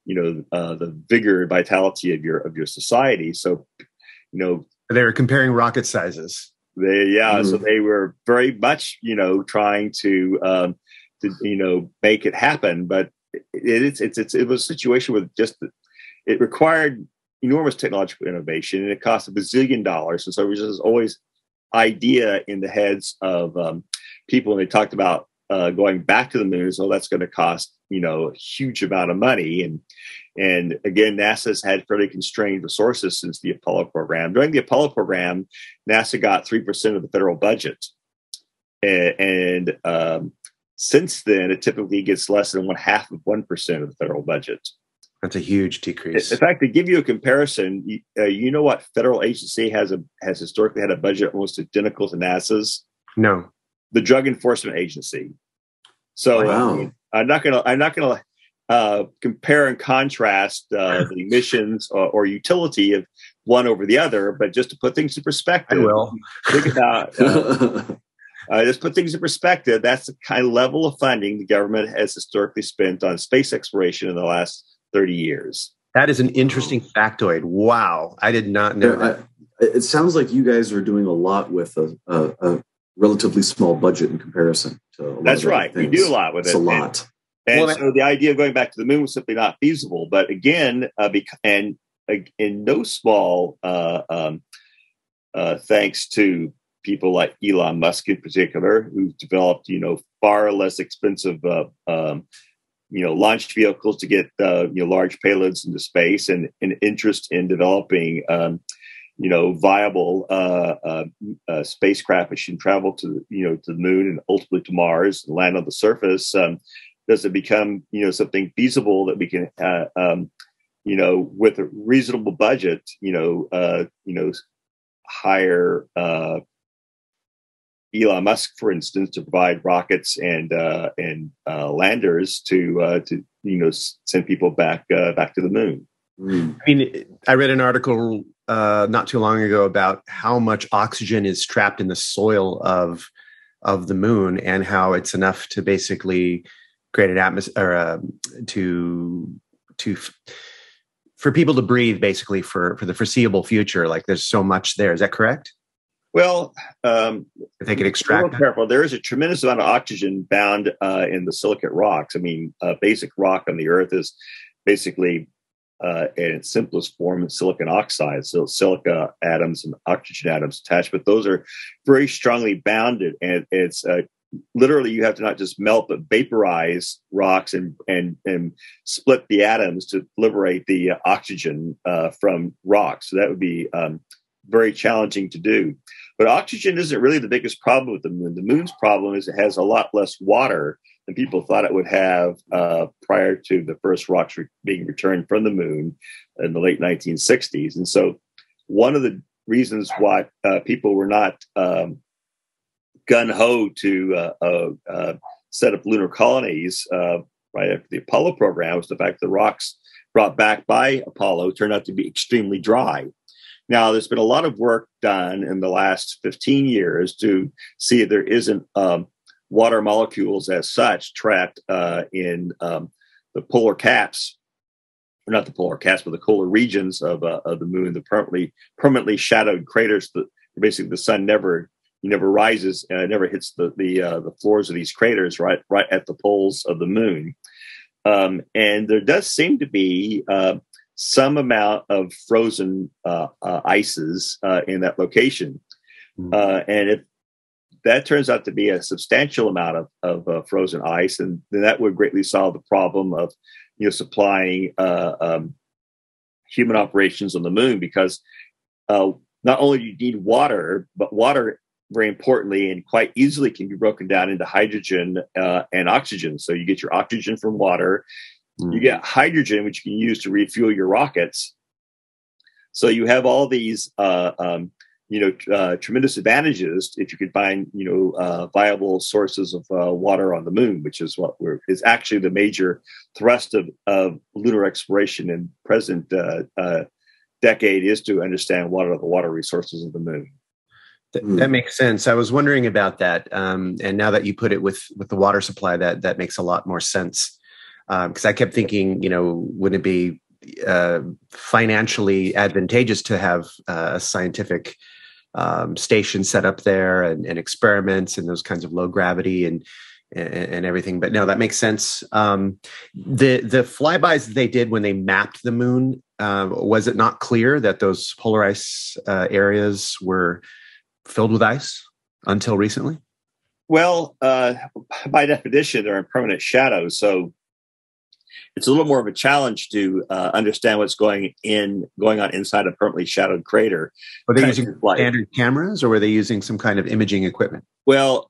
you know, uh, the vigor and vitality of your of your society. So, you know, they were comparing rocket sizes. They, yeah, mm-hmm. So they were very much, you know, trying to, um, to, you know, make it happen. But it's, it's, it's, it was a situation with just, it required enormous technological innovation, and it cost a bazillion dollars. And so it was just always idea in the heads of um, people. And they talked about uh, going back to the moon. So that's going to cost, you know, a huge amount of money. And, and again, NASA's had fairly constrained resources since the Apollo program. During the Apollo program, NASA got three percent of the federal budget. And, and um, since then, it typically gets less than one half of one percent of the federal budget. That's a huge decrease. In fact, to give you a comparison, you, uh, you know what federal agency has a has historically had a budget almost identical to NASA's? No, the Drug Enforcement Agency. So wow. I mean, I'm not going to I'm not going to uh, compare and contrast uh, the missions or, or utility of one over the other, but just to put things in perspective, I will think about. Uh, Uh, just put things in perspective, that's the kind of level of funding the government has historically spent on space exploration in the last thirty years. That is an interesting factoid. Wow. I did not know yeah, that. I, it sounds like you guys are doing a lot with a, a, a relatively small budget in comparison to a lot That's of right. Things. We do a lot with it's it. It's a lot. And, and well, so the idea of going back to the moon was simply not feasible. But again, uh, because, and uh, in no small uh, um, uh, thanks to people like Elon Musk in particular, who've developed, you know, far less expensive, uh, um, you know, launch vehicles to get, uh, you know, large payloads into space, and an interest in developing, um, you know, viable uh, uh, uh, spacecraft that should travel to, you know, to the moon and ultimately to Mars and land on the surface. Um, does it become, you know, something feasible that we can, uh, um, you know, with a reasonable budget, you know, uh, you know, hire uh, Elon Musk, for instance, to provide rockets and uh, and uh, landers to uh, to you know send people back uh, back to the moon. Mm. I mean, I read an article uh, not too long ago about how much oxygen is trapped in the soil of of the moon, and how it's enough to basically create an atmosphere uh, to to f for people to breathe, basically for for the foreseeable future. Like, there's so much there. Is that correct? Well, um, if they could extract. Careful. There is a tremendous amount of oxygen bound uh, in the silicate rocks. I mean, uh, basic rock on the Earth is basically, uh, in its simplest form, silicon oxide. So silica atoms and oxygen atoms attached, but those are very strongly bounded, and it's uh, literally you have to not just melt but vaporize rocks and and and split the atoms to liberate the uh, oxygen uh, from rocks. So that would be. Um, very challenging to do. But oxygen isn't really the biggest problem with the moon. The moon's problem is it has a lot less water than people thought it would have uh, prior to the first rocks re being returned from the moon in the late nineteen sixties. And so one of the reasons why uh, people were not um, gung-ho to uh, uh, set up lunar colonies uh, right after the Apollo program was the fact that the rocks brought back by Apollo turned out to be extremely dry. Now, there's been a lot of work done in the last fifteen years to see if there isn't um, water molecules as such trapped uh, in um, the polar caps, or not the polar caps, but the polar regions of, uh, of the moon, the permanently permanently shadowed craters. That basically, the sun never never rises, uh, never hits the the, uh, the floors of these craters right right at the poles of the moon, um, and there does seem to be. Uh, some amount of frozen uh, uh, ices uh, in that location. Mm-hmm. uh, and if that turns out to be a substantial amount of, of uh, frozen ice, and then that would greatly solve the problem of you know, supplying uh, um, human operations on the moon, because uh, not only do you need water, but water, very importantly, and quite easily can be broken down into hydrogen uh, and oxygen. So you get your oxygen from water, you get hydrogen, which you can use to refuel your rockets. So you have all these, uh, um, you know, uh, tremendous advantages if you could find, you know, uh, viable sources of uh, water on the moon, which is what we're, is actually the major thrust of, of lunar exploration in present uh, uh, decade, is to understand what are the water resources of the moon. Th mm. That makes sense. I was wondering about that. Um, and now that you put it with, with the water supply, that, that makes a lot more sense. Because um, I kept thinking, you know, would it be uh, financially advantageous to have uh, a scientific um, station set up there, and, and experiments and those kinds of low gravity and and, and everything. But no, that makes sense. Um, the the flybys they did when they mapped the moon, uh, was it not clear that those polar ice uh, areas were filled with ice until recently? Well, uh, by definition, they're in permanent shadow. So it's a little more of a challenge to uh, understand what's going in going on inside a permanently shadowed crater. Were they using standard cameras, or were they using some kind of imaging equipment? Well,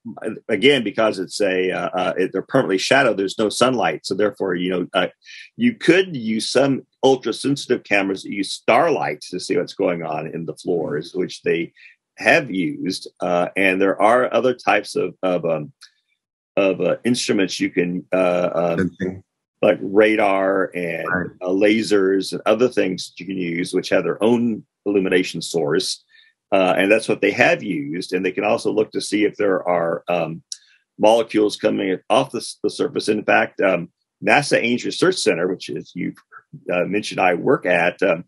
again, because it's a uh, uh, it, they're permanently shadowed, there's no sunlight, so therefore, you know, uh, you could use some ultra-sensitive cameras that use starlight to see what's going on in the floors, which they have used, uh, and there are other types of of um, of uh, instruments you can. Uh, um, like radar and right. uh, lasers and other things that you can use, which have their own illumination source. Uh, and that's what they have used. And they can also look to see if there are um, molecules coming off the, the surface. In fact, um, NASA Ames Research Center, which is you uh, mentioned I work at, um,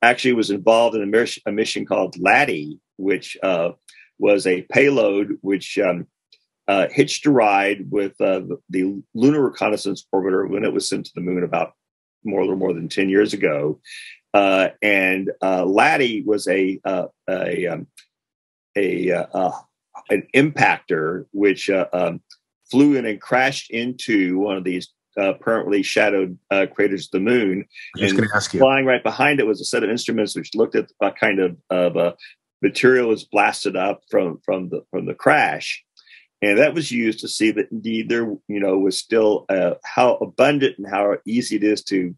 actually was involved in a, mer- a mission called LADEE, which uh, was a payload which um, Uh, hitched a ride with uh, the lunar reconnaissance orbiter when it was sent to the moon about more or more than ten years ago, uh, and uh, LADEE was a uh, a um, a uh, an impactor which uh, um, flew in and crashed into one of these uh, permanently shadowed uh, craters of the moon. I'm just going to ask you. Flying right behind it was a set of instruments which looked at what kind of of uh, material was blasted up from from the from the crash. And that was used to see that indeed there, you know, was still uh, how abundant and how easy it is to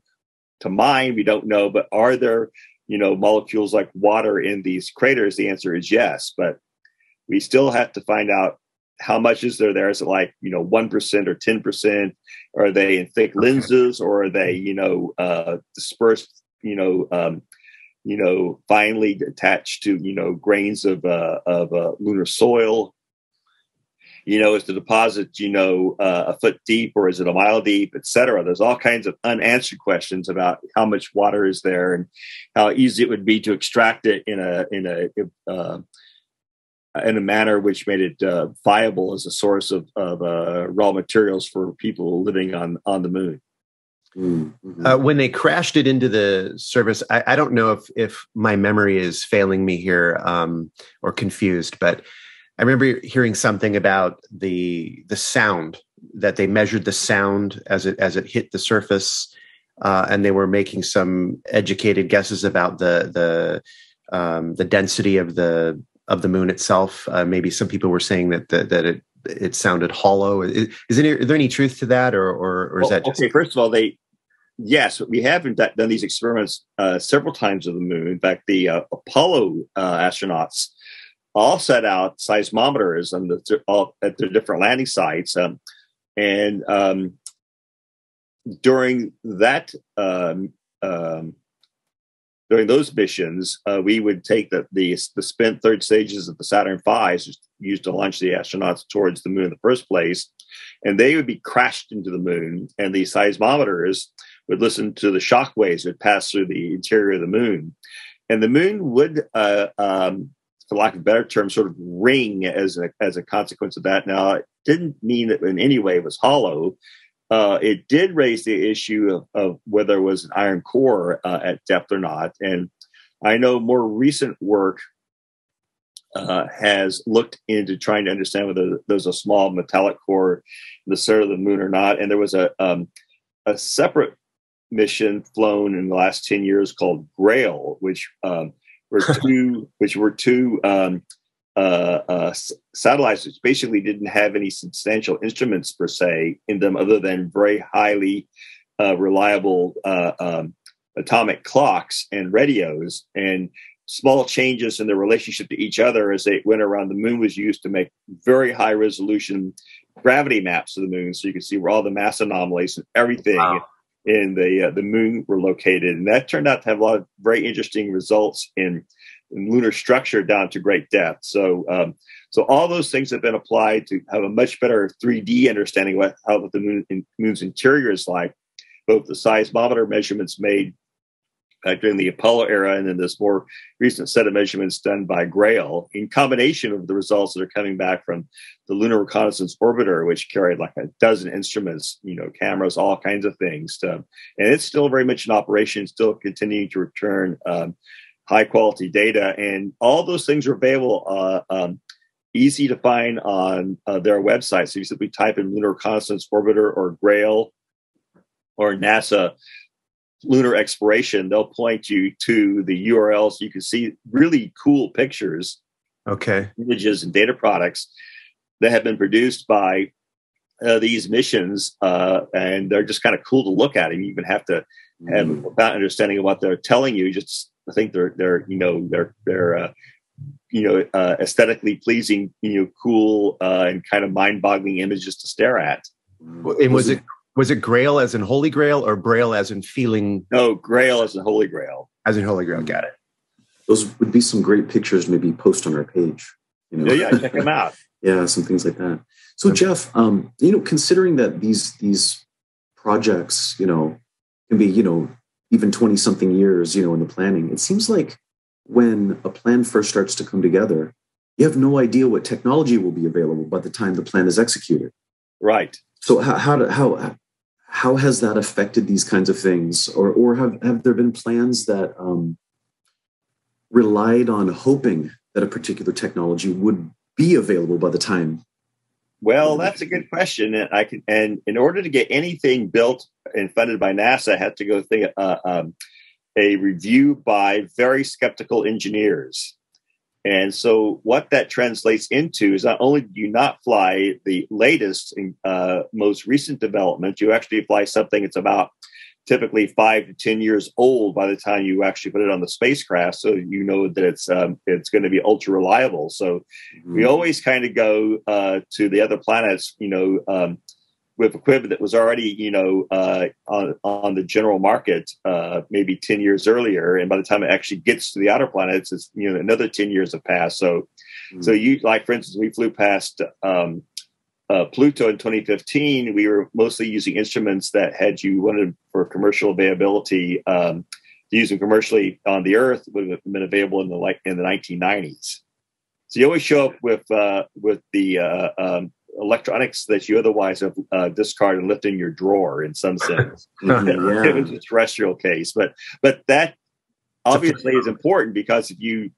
to mine. We don't know, but are there, you know, molecules like water in these craters? The answer is yes, but we still have to find out how much is there there. Is it like, you know, one percent or ten percent? Are they in thick lenses, or are they, you know, uh, dispersed, you know, um, you know, finely attached to, you know, grains of uh, of uh, lunar soil? You know, is the deposit, you know, uh, a foot deep, or is it a mile deep, et cetera? There's all kinds of unanswered questions about how much water is there and how easy it would be to extract it in a in a uh, in a manner which made it uh, viable as a source of, of uh, raw materials for people living on, on the moon. Mm-hmm. Uh, when they crashed it into the surface, I, I don't know if, if my memory is failing me here um, or confused, but I remember hearing something about the the sound, that they measured the sound as it as it hit the surface, uh, and they were making some educated guesses about the the um, the density of the of the moon itself. Uh, maybe some people were saying that that, that it it sounded hollow. Is, is there any, is there any truth to that, or or, or is well, that just okay? First of all, they yes, we have done these experiments uh, several times with the moon. In fact, the uh, Apollo uh, astronauts all set out seismometers on the, all, at their different landing sites. Um, and um, during that, um, um, during those missions, uh, we would take the, the the spent third stages of the Saturn fives used to launch the astronauts towards the moon in the first place, and they would be crashed into the moon. And the seismometers would listen to the shock waves that would pass through the interior of the moon. And the moon would... Uh, um, for lack of a better term, sort of ring as a, as a consequence of that. Now, it didn't mean that in any way it was hollow. Uh, it did raise the issue of, of whether it was an iron core uh, at depth or not. And I know more recent work uh, has looked into trying to understand whether there's a small metallic core in the center of the moon or not. And there was a um, a separate mission flown in the last ten years called GRAIL, which... Um, were two, which were two um, uh, uh, satellites which basically didn't have any substantial instruments per se in them other than very highly uh, reliable uh, um, atomic clocks and radios, and small changes in their relationship to each other as they went around the moon was used to make very high resolution gravity maps of the moon, so you could see where all the mass anomalies and everything wow. in the uh, the moon were located, and that turned out to have a lot of very interesting results in, in lunar structure down to great depth. So, um, so all those things have been applied to have a much better three D understanding what how what the moon in, moon's interior is like. Both the seismometer measurements made back during the Apollo era, and then this more recent set of measurements done by GRAIL, in combination of the results that are coming back from the Lunar Reconnaissance Orbiter, which carried like a dozen instruments, you know, cameras, all kinds of things. To, and it's still very much in operation, still continuing to return um, high-quality data. And all those things are available uh, um, easy to find on uh, their website. So you simply type in Lunar Reconnaissance Orbiter or GRAIL or NASA lunar exploration. They'll point you to the U R Ls. You can see really cool pictures, okay, images and data products that have been produced by uh, these missions. Uh, and they're just kind of cool to look at. And you even have to have mm. without understanding of what they're telling you. Just I think they're, they're, you know, they're, they're, uh, you know, uh, aesthetically pleasing, you know, cool uh, and kind of mind boggling images to stare at. And was it, was it GRAIL as in Holy Grail or Braille as in feeling? No, GRAIL as in Holy Grail. As in Holy Grail, got it. Those would be some great pictures to maybe post on our page. You know? Yeah, yeah, check them out. Yeah, some things like that. So, okay. Jeff, um, you know, considering that these these projects, you know, can be, you know, even twenty-something years, you know, in the planning, it seems like when a plan first starts to come together, you have no idea what technology will be available by the time the plan is executed. Right. So how how how how has that affected these kinds of things, or or have, have there been plans that um, relied on hoping that a particular technology would be available by the time? Well, that's a good question, and I can. And in order to get anything built and funded by NASA, I had to go think uh, um, a review by very skeptical engineers. And so what that translates into is not only do you not fly the latest and uh, most recent development, you actually fly something that's about typically five to ten years old by the time you actually put it on the spacecraft. So you know that it's um, it's going to be ultra reliable. So mm-hmm. we always kind of go uh, to the other planets, you know, um, with equipment that was already, you know, uh, on, on the general market, uh, maybe ten years earlier. And by the time it actually gets to the outer planets, it's, you know, another ten years have passed. So, mm-hmm. so you, like, for instance, we flew past um, uh, Pluto in twenty fifteen. We were mostly using instruments that had you wanted for commercial availability, um, using commercially on the Earth would have been available in the like in the nineteen nineties. So you always show up with, uh, with the, uh, um, electronics that you otherwise have uh, discarded and left in your drawer in some sense, yeah. Given the terrestrial case. But but that obviously is important because if you,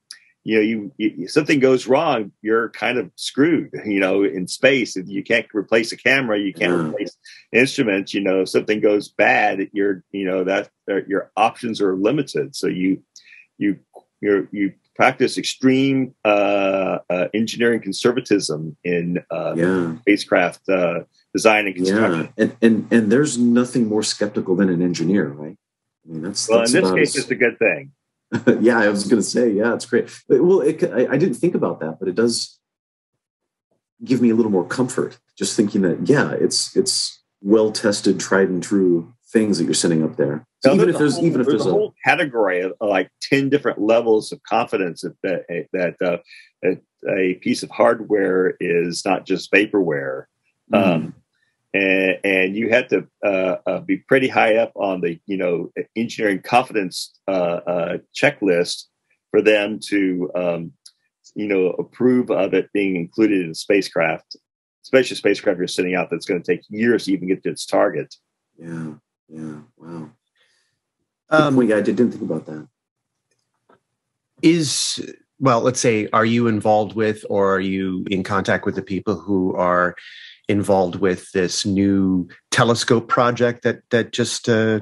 you know, you, you something goes wrong, you're kind of screwed, you know, in space. If you can't replace a camera, you can't yeah. replace instruments, you know, if something goes bad, you're, you know, that your options are limited. So you, you, you're, you, practice extreme uh, uh, engineering conservatism in um, yeah. spacecraft uh, design and construction. Yeah. And, and and there's nothing more skeptical than an engineer, right? I mean, that's, well, that's in this case, as... it's a good thing. Yeah, I was going to say, yeah, it's great. But, well, it, I, I didn't think about that, but it does give me a little more comfort just thinking that, yeah, it's it's well-tested, tried and true things that you're sending up there. So now, even if there's, whole, even if there's, there's a whole category of uh, like ten different levels of confidence that uh, that uh, a, a piece of hardware is not just vaporware, mm-hmm. um, and, and you have to uh, uh, be pretty high up on the you know engineering confidence uh, uh, checklist for them to um, you know approve of it being included in a spacecraft, especially a spacecraft you're sending out that's going to take years to even get to its target. Yeah. Yeah. Wow. Um, well, yeah, I didn't think about that. Is, well, let's say, are you involved with, or are you in contact with the people who are involved with this new telescope project that, that just uh,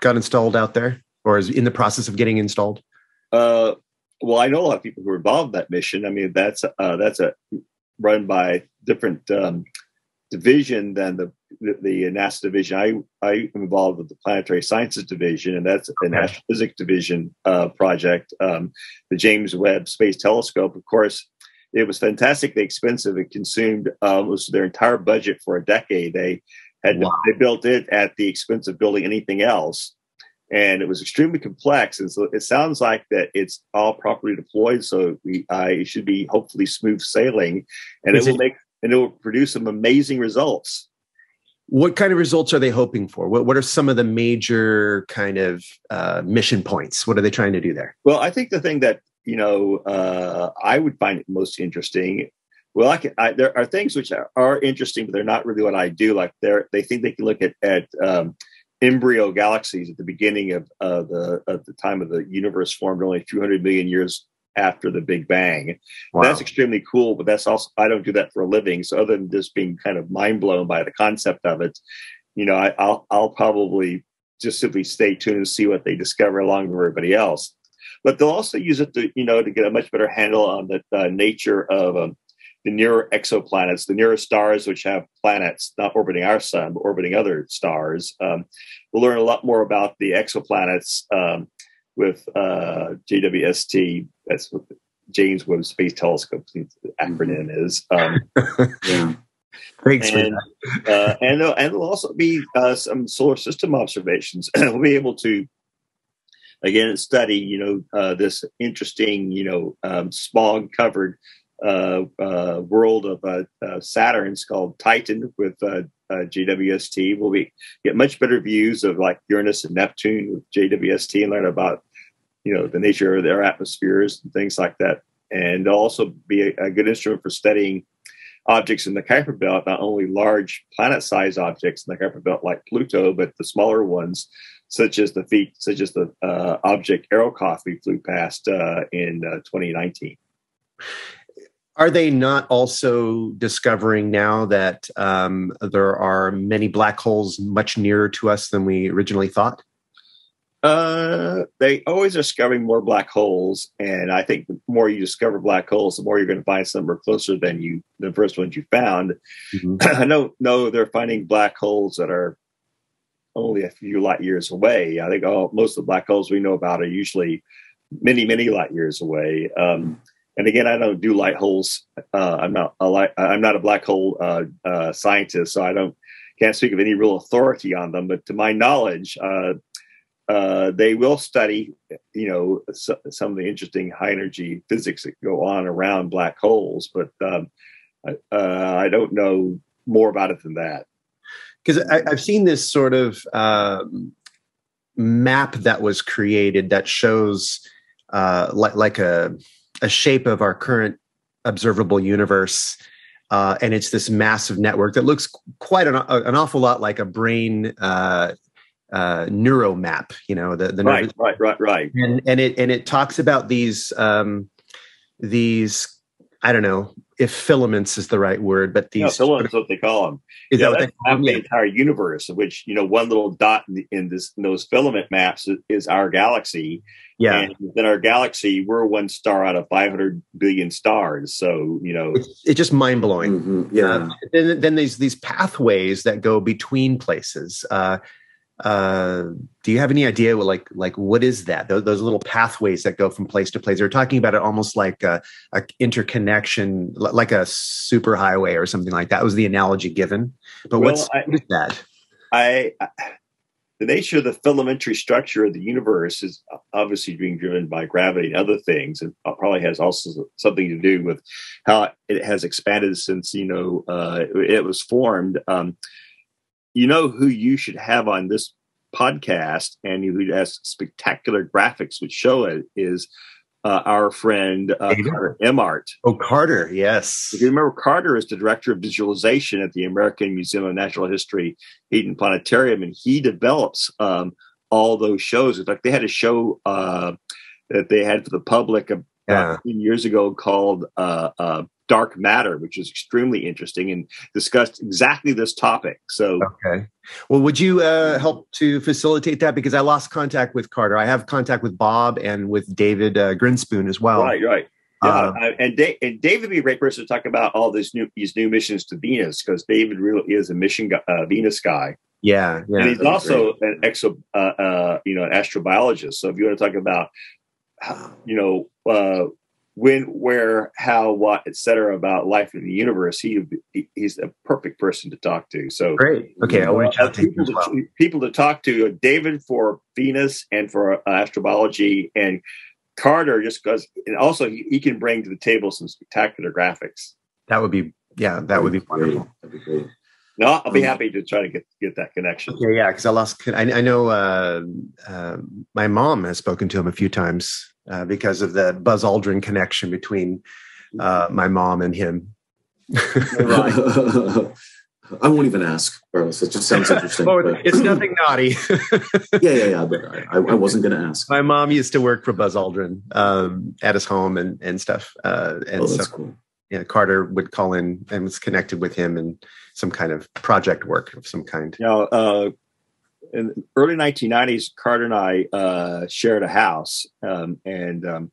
got installed out there or is in the process of getting installed? Uh, well, I know a lot of people who are involved in that mission. I mean, that's, uh, that's a run by different um, division than the, The, the NASA division. I I am involved with the Planetary Sciences Division, and that's an okay. astrophysics division uh, project. Um, the James Webb Space Telescope, of course, it was fantastically expensive. It consumed uh, was their entire budget for a decade. They had wow. to, they built it at the expense of building anything else, and it was extremely complex. And so it sounds like that it's all properly deployed, so we I it should be hopefully smooth sailing, and Is it will it- make and it will produce some amazing results. What kind of results are they hoping for? What, what are some of the major kind of uh, mission points? What are they trying to do there? Well, I think the thing that, you know, uh, I would find it most interesting. Well, I can, I, there are things which are, are interesting, but they're not really what I do. Like they're, they think they can look at, at um, embryo galaxies at the beginning of uh, the of the time of the universe formed only two hundred million years after the Big Bang. Wow. That's extremely cool, but that's also, I don't do that for a living. So other than just being kind of mind blown by the concept of it, you know, I, I'll, I'll probably just simply stay tuned and see what they discover along with everybody else. But they'll also use it to, you know, to get a much better handle on the uh, nature of um, the nearer exoplanets, the nearer stars, which have planets not orbiting our sun, but orbiting other stars. Um, we'll learn a lot more about the exoplanets um, with uh, J W S T. That's what the James Webb Space Telescope, the acronym is. Um, yeah. Thanks and, for that. uh, and, there'll, and there'll also be uh, some solar system observations. We'll be able to, again, study, you know, uh, this interesting, you know, um, smog-covered Uh, uh, world of uh, uh, Saturn's called Titan with uh, uh, J W S T. We'll be, get much better views of like Uranus and Neptune with J W S T and learn about, you know, the nature of their atmospheres and things like that. And also be a, a good instrument for studying objects in the Kuiper Belt, not only large planet-sized objects in the Kuiper Belt like Pluto, but the smaller ones, such as the feet, such as the uh, object Arrokoth we flew past uh, in uh, twenty nineteen. Are they not also discovering now that um, there are many black holes much nearer to us than we originally thought? Uh, they always are discovering more black holes. And I think the more you discover black holes, the more you're going to find some are closer than you, the first ones you found. Mm-hmm. I don't know they're finding black holes that are only a few light years away. I think oh, most of the black holes we know about are usually many, many light years away. Um, And again, I don't do light holes. Uh, I'm not a light, I'm not a black hole uh, uh, scientist, so I don't can't speak of any real authority on them. But to my knowledge, uh, uh, they will study, you know, so, some of the interesting high energy physics that go on around black holes. But um, I, uh, I don't know more about it than that, because I've seen this sort of um, map that was created that shows uh, like like a a shape of our current observable universe. Uh, and it's this massive network that looks quite an, an awful lot like a brain uh, uh, neuro map, you know, the, the right, nervous- right, right, right. And, and it, and it talks about these, um, these, I don't know if filaments is the right word, but these no, filaments, what they call them, is yeah, that what they call them? The entire universe, of which, you know, one little dot in, in this in those filament maps is, is our galaxy. Yeah, and within our galaxy, we're one star out of five hundred billion stars. So you know, it's, it's just mind blowing. Mm-hmm, yeah. Um, then then there's these pathways that go between places. Uh, uh, do you have any idea what like like what is that? Those, those little pathways that go from place to place. They're talking about it almost like a, a interconnection, like a superhighway or something like that. That was the analogy given. But well, what's I, what that? I. I The nature of the filamentary structure of the universe is obviously being driven by gravity and other things, and probably has also something to do with how it has expanded since, you know, uh, it was formed. Um, you know who you should have on this podcast and who has spectacular graphics which show it is uh, our friend uh, Carter Emmart. Oh, Carter, yes. If you remember, Carter is the director of visualization at the American Museum of Natural History Hayden Planetarium, and he develops um, all those shows. In fact, they had a show uh, that they had for the public about yeah. years ago called uh, uh, Dark Matter, which is extremely interesting and discussed exactly this topic. So, okay. Well, would you uh, help to facilitate that? Because I lost contact with Carter. I have contact with Bob and with David uh, Grinspoon as well. Right, right. Yeah, um, and, da- and David would be a great person to talk about all these new these new missions to Venus, because David really is a mission gu- uh, Venus guy. Yeah, yeah, and he's also great. an exo uh, uh, you know an astrobiologist. So if you want to talk about how, you know uh, when, where, how, what, et cetera about life in the universe, he he's a perfect person to talk to. So great. Okay, I want to people to well. people to talk to David for Venus and for uh, astrobiology and Carter, just because, and also he, he can bring to the table some spectacular graphics. That would be, yeah, that would be wonderful. That'd be great. No, I'll be happy to try to get, get that connection. Okay, yeah, because I lost. I, I know uh, uh, my mom has spoken to him a few times uh, because of the Buzz Aldrin connection between uh, my mom and him. I won't even ask, Carlos. It just sounds interesting. Oh, it's nothing naughty. yeah, yeah, yeah. But I, I wasn't going to ask. My mom used to work for Buzz Aldrin um, at his home and and stuff. Uh, and oh, that's so, cool. Yeah, Carter would call in and was connected with him in some kind of project work of some kind. You know, uh, in the early nineteen nineties, Carter and I uh, shared a house, um, and um,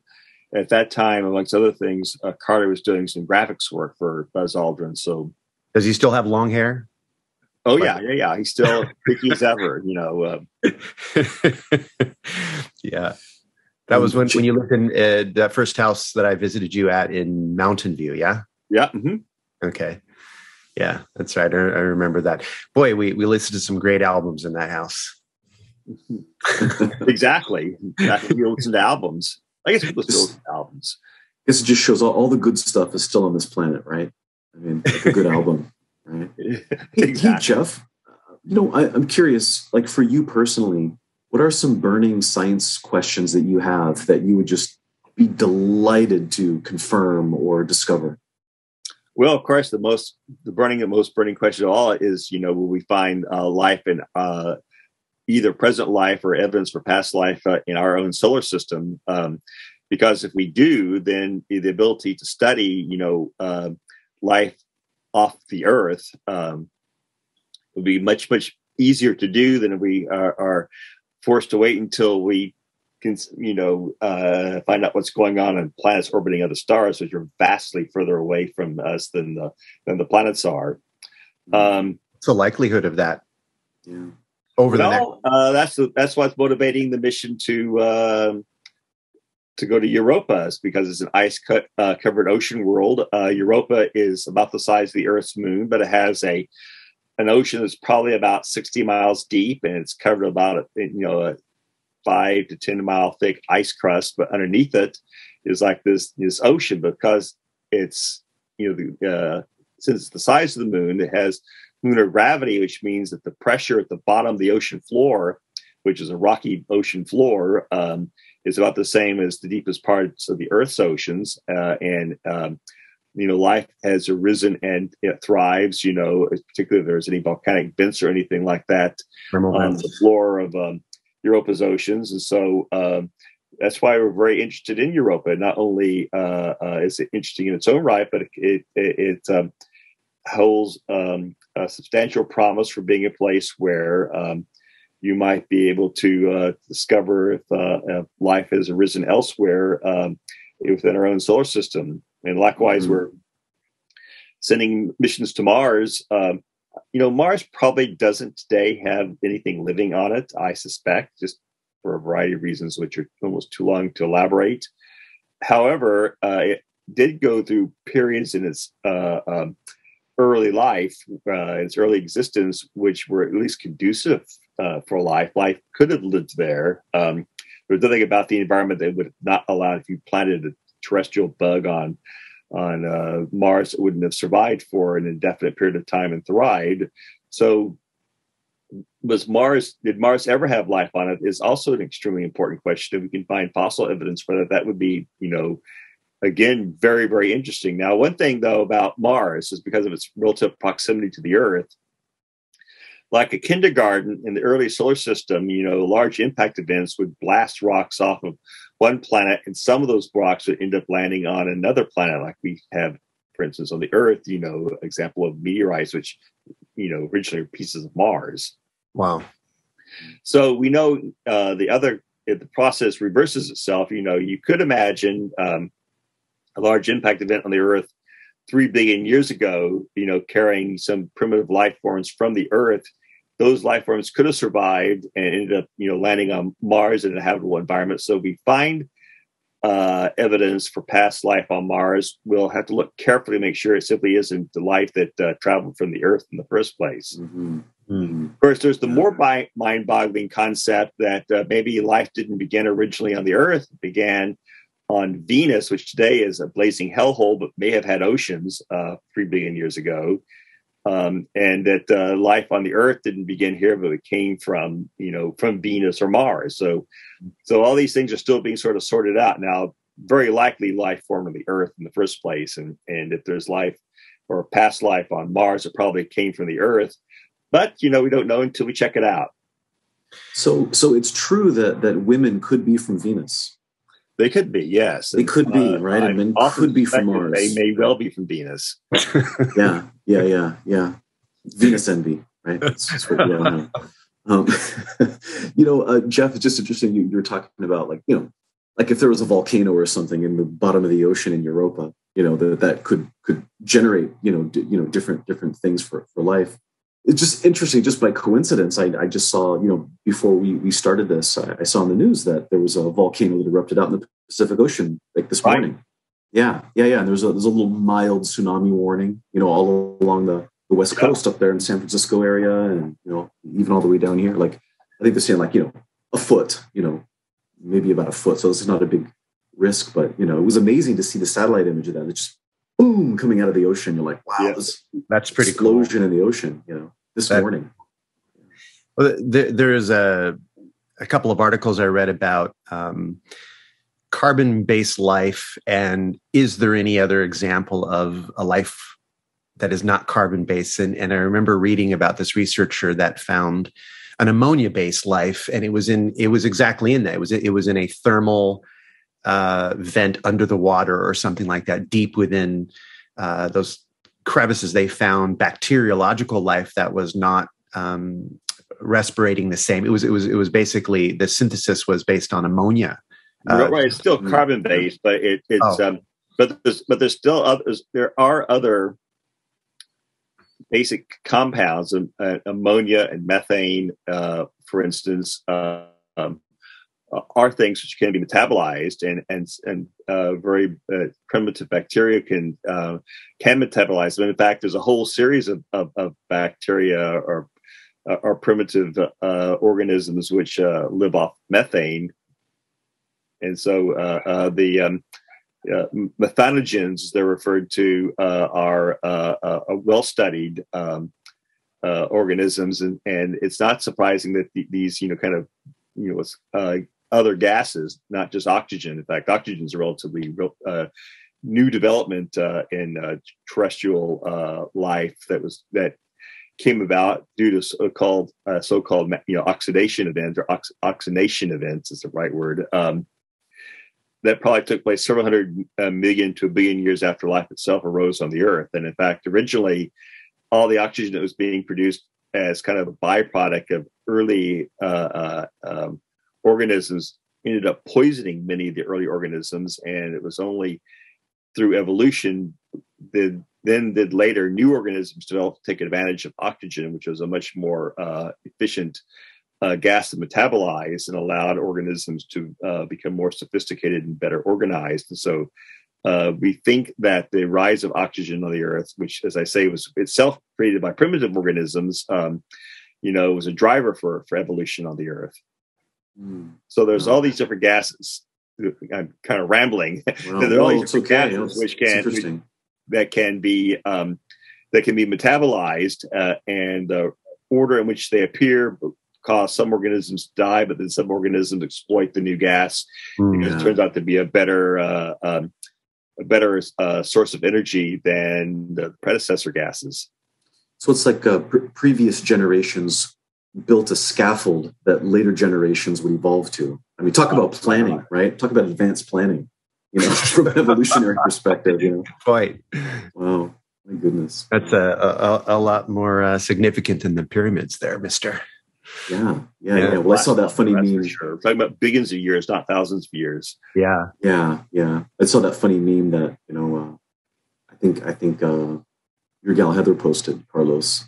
at that time, amongst other things, uh, Carter was doing some graphics work for Buzz Aldrin, so. Does he still have long hair? Oh, like, yeah, yeah, yeah. He's still picky as ever, you know. Uh. yeah. That was when, when you lived in uh, that first house that I visited you at in Mountain View, yeah? Yeah. Mm-hmm. Okay. Yeah, that's right. I, I remember that. Boy, we, we listened to some great albums in that house. exactly. exactly. We listened to albums. I guess people still listen to albums. I guess it just shows all, all the good stuff is still on this planet, right? I mean, like a good album, right? Exactly. Hey, Jeff, you know, I, I'm curious, like for you personally, what are some burning science questions that you have that you would just be delighted to confirm or discover? Well, of course, the most, the burning, the most burning question of all is, you know, will we find uh, life in uh, either present life or evidence for past life uh, in our own solar system? Um, because if we do, then the ability to study, you know, uh, life off the Earth um, would be much, much easier to do than if we are, are forced to wait until we can, you know, uh, find out what's going on in planets orbiting other stars, which are vastly further away from us than the, than the planets are. Um, What's the likelihood of that? Yeah. Over well, the next uh, that's the, that's what's motivating the mission to uh, to go to Europa, is because it's an ice cut, uh, covered ocean world. Uh, Europa is about the size of the Earth's moon, but it has a an ocean that's probably about sixty miles deep, and it's covered about a, you know a five to ten mile thick ice crust. But underneath it is like this this ocean, because it's you know the, uh, since it's the size of the moon, it has lunar gravity, which means that the pressure at the bottom of the ocean floor, which is a rocky ocean floor, um, is about the same as the deepest parts of the Earth's oceans. Uh, and, um, you know, life has arisen and it thrives, you know, particularly if there's any volcanic vents or anything like that on the floor of um, Europa's oceans. And so um, that's why we're very interested in Europa. Not only uh, uh, is it interesting in its own right, but it, it, it um, holds um, a substantial promise for being a place where um, you might be able to uh, discover if, uh, if life has arisen elsewhere um, within our own solar system. And likewise, mm-hmm. we're sending missions to Mars. Um, you know, Mars probably doesn't today have anything living on it, I suspect, just for a variety of reasons, which are almost too long to elaborate. However, uh, it did go through periods in its uh, um, early life, uh, its early existence, which were at least conducive Uh, for life. Life could have lived there. Um, there's nothing about the environment that would not allow, if you planted a terrestrial bug on on uh, Mars, it wouldn't have survived for an indefinite period of time and thrived. So, was Mars? Did Mars ever have life on it? Is also an extremely important question. If we can find fossil evidence for that, that would be, you know, again, very, very interesting. Now, one thing though about Mars is because of its relative proximity to the Earth. Like a kindergarten in the early solar system, you know, large impact events would blast rocks off of one planet, and some of those rocks would end up landing on another planet, like we have, for instance, on the Earth, you know, example of meteorites, which, you know, originally were pieces of Mars. Wow. So we know uh, the other, if the process reverses itself, you know, you could imagine um, a large impact event on the Earth three billion years ago, you know, carrying some primitive life forms from the Earth. Those life forms could have survived and ended up, you know, landing on Mars in a habitable environment. So we find uh, evidence for past life on Mars. We'll have to look carefully to make sure it simply isn't the life that uh, traveled from the Earth in the first place. Mm-hmm. Mm-hmm. Of course, there's the more bi- mind-boggling concept that uh, maybe life didn't begin originally on the Earth. It began on Venus, which today is a blazing hellhole, but may have had oceans uh, three billion years ago. um, and that uh, life on the Earth didn't begin here, but it came from, you know, from Venus or Mars. So, so all these things are still being sort of sorted out now. Very likely life formed on the Earth in the first place, and and if there's life or past life on Mars, it probably came from the Earth. But, you know, we don't know until we check it out. So, so it's true that that women could be from Venus. They could be, yes. They could be, uh, right? And men could be from Mars. They may well be from Venus. yeah, yeah, yeah, yeah. Venus envy, right? That's, that's what we all know. Um, you know, uh, Jeff, it's just interesting. You, you're talking about, like, you know, like if there was a volcano or something in the bottom of the ocean in Europa, you know, that that could could generate, you know, d- you know, different different things for for life. It's just interesting, just by coincidence, I, I just saw, you know, before we, we started this, I, I saw on the news that there was a volcano that erupted out in the Pacific Ocean, like this morning. Right. Yeah, yeah, yeah. And there's a, there's a little mild tsunami warning, you know, all along the, the West yeah. Coast up there in the San Francisco area, and, you know, even all the way down here. Like, I think they're saying, like, you know, a foot, you know, maybe about a foot. So this is not a big risk, but, you know, it was amazing to see the satellite image of that. It just boom, coming out of the ocean. You're like, wow, yeah, this that's pretty explosion cool. in the ocean, you know, this that, morning. Well, there, there's a, a couple of articles I read about um, carbon-based life, and is there any other example of a life that is not carbon-based? And, and I remember reading about this researcher that found an ammonia-based life, and it was in it was exactly in that. It was it was in a thermal uh vent under the water or something like that, deep within uh those crevices. They found bacteriological life that was not um respirating the same. It was it was it was basically the synthesis was based on ammonia. Uh, right, it's still carbon based, but it, it's oh. um but there's, but there's still others. There are other basic compounds, um, uh, ammonia and methane, uh for instance, uh, um Uh, are things which can be metabolized, and and and uh, very uh, primitive bacteria can uh, can metabolize them. In fact, there's a whole series of of, of bacteria or uh, or primitive uh, organisms which uh, live off methane, and so uh, uh, the um, uh, methanogens they're referred to uh, are uh, uh, well studied um, uh, organisms, and and it's not surprising that th- these you know kind of you know uh, other gases, not just oxygen. In fact, oxygen is a relatively uh, new development uh, in uh, terrestrial uh, life that was that came about due to so-called uh, so-called you know oxidation events or ox- oxidation events is the right word. Um, that probably took place several hundred million to a billion years after life itself arose on the Earth. And in fact, originally, all the oxygen that was being produced as kind of a byproduct of early uh, uh, um, organisms ended up poisoning many of the early organisms, and it was only through evolution did then did later new organisms develop to take advantage of oxygen, which was a much more uh, efficient uh, gas to metabolize and allowed organisms to uh, become more sophisticated and better organized. And so uh, we think that the rise of oxygen on the Earth, which, as I say, was itself created by primitive organisms, um, you know, was a driver for, for evolution on the Earth. Mm. So there's all these different gases. I'm kind of rambling. Well, there are all well, these different okay. gases which can which, that can be um, that can be metabolized, uh, and the order in which they appear cause some organisms to die, but then some organisms exploit the new gas mm, because yeah. it turns out to be a better uh, um, a better uh, source of energy than the predecessor gases. So it's like uh, pre- previous generations built a scaffold that later generations would evolve to. I mean, talk about planning, right? Talk about advanced planning, you know, from an evolutionary perspective. You know? Quite. Wow. My goodness. That's a, a, a lot more uh, significant than the pyramids there, mister. Yeah. Yeah. Yeah. yeah. Well, I saw that funny That's meme. Sure. We're talking about billions of years, not thousands of years. Yeah. Yeah. Yeah. I saw that funny meme that, you know, uh, I think, I think, uh, your gal Heather posted, Carlos,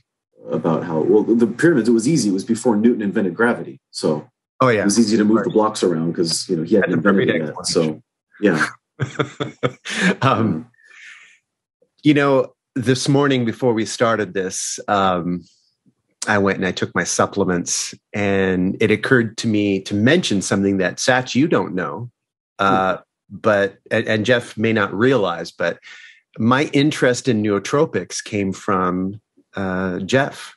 about how, well, the pyramids, it was easy. It was before Newton invented gravity. So oh, yeah. it was easy to move the blocks around because, you know, he hadn't invented that. So, yeah. um, you know, this morning before we started this, um, I went and I took my supplements, and it occurred to me to mention something that, Satch, you don't know, uh, hmm. but and, and Jeff may not realize, but my interest in nootropics came from uh, Jeff.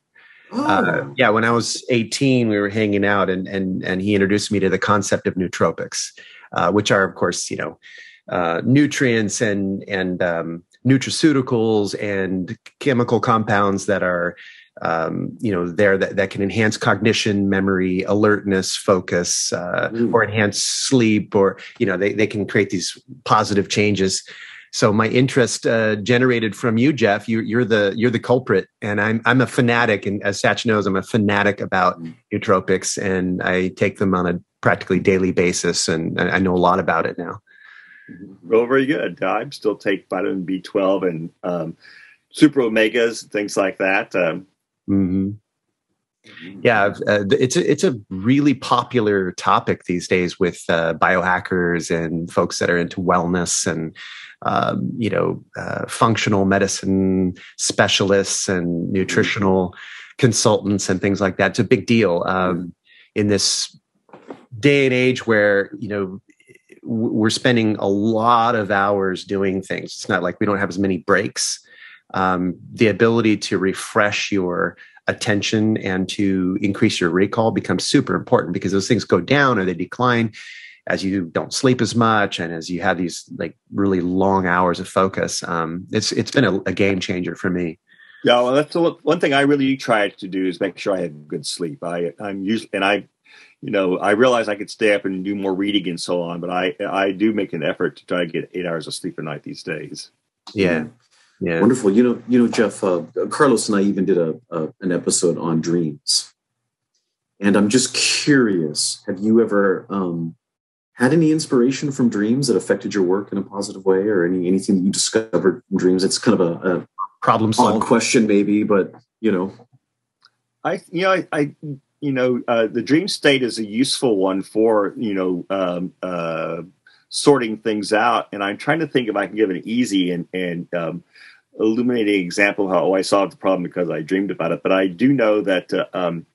Oh. Uh, yeah, when I was eighteen, we were hanging out, and and and he introduced me to the concept of nootropics, uh, which are, of course, you know, uh, nutrients and and um, nutraceuticals and chemical compounds that are, um, you know, there that, that can enhance cognition, memory, alertness, focus, uh, or enhance sleep, or, you know, they, they can create these positive changes. So my interest uh, generated from you, Jeff. You, you're the you're the culprit, and I'm I'm a fanatic. And as Satch knows, I'm a fanatic about nootropics, and I take them on a practically daily basis, and I know a lot about it now. Well, very good. I still take vitamin B twelve and um, super omegas, things like that. Um, mm-hmm. Yeah, uh, it's a, it's a really popular topic these days with uh, biohackers and folks that are into wellness and um, you know uh, functional medicine specialists and nutritional consultants and things like that. It's a big deal um, in this day and age where you know we're spending a lot of hours doing things. It's not like we don't have as many breaks. Um, the ability to refresh your attention and to increase your recall becomes super important, because those things go down or they decline as you don't sleep as much and as you have these like really long hours of focus. Um, it's it's been a, a game changer for me. Yeah, well, that's the one thing I really tried to do is make sure I had good sleep. I I'm usually and I, you know, I realize I could stay up and do more reading and so on, but I I do make an effort to try to get eight hours of sleep a night these days. Yeah. Yeah. Wonderful. You know, you know, Jeff, uh, Carlos and I even did a, a an episode on dreams. And I'm just curious, have you ever um, had any inspiration from dreams that affected your work in a positive way, or any anything that you discovered from dreams? It's kind of a, a problem solving question maybe, but, you know. I, you know, I, I you know, uh, the dream state is a useful one for, you know, um, uh, sorting things out. And I'm trying to think if I can give an easy and, and um, illuminating example of how oh, I solved the problem because I dreamed about it. But I do know that uh, um,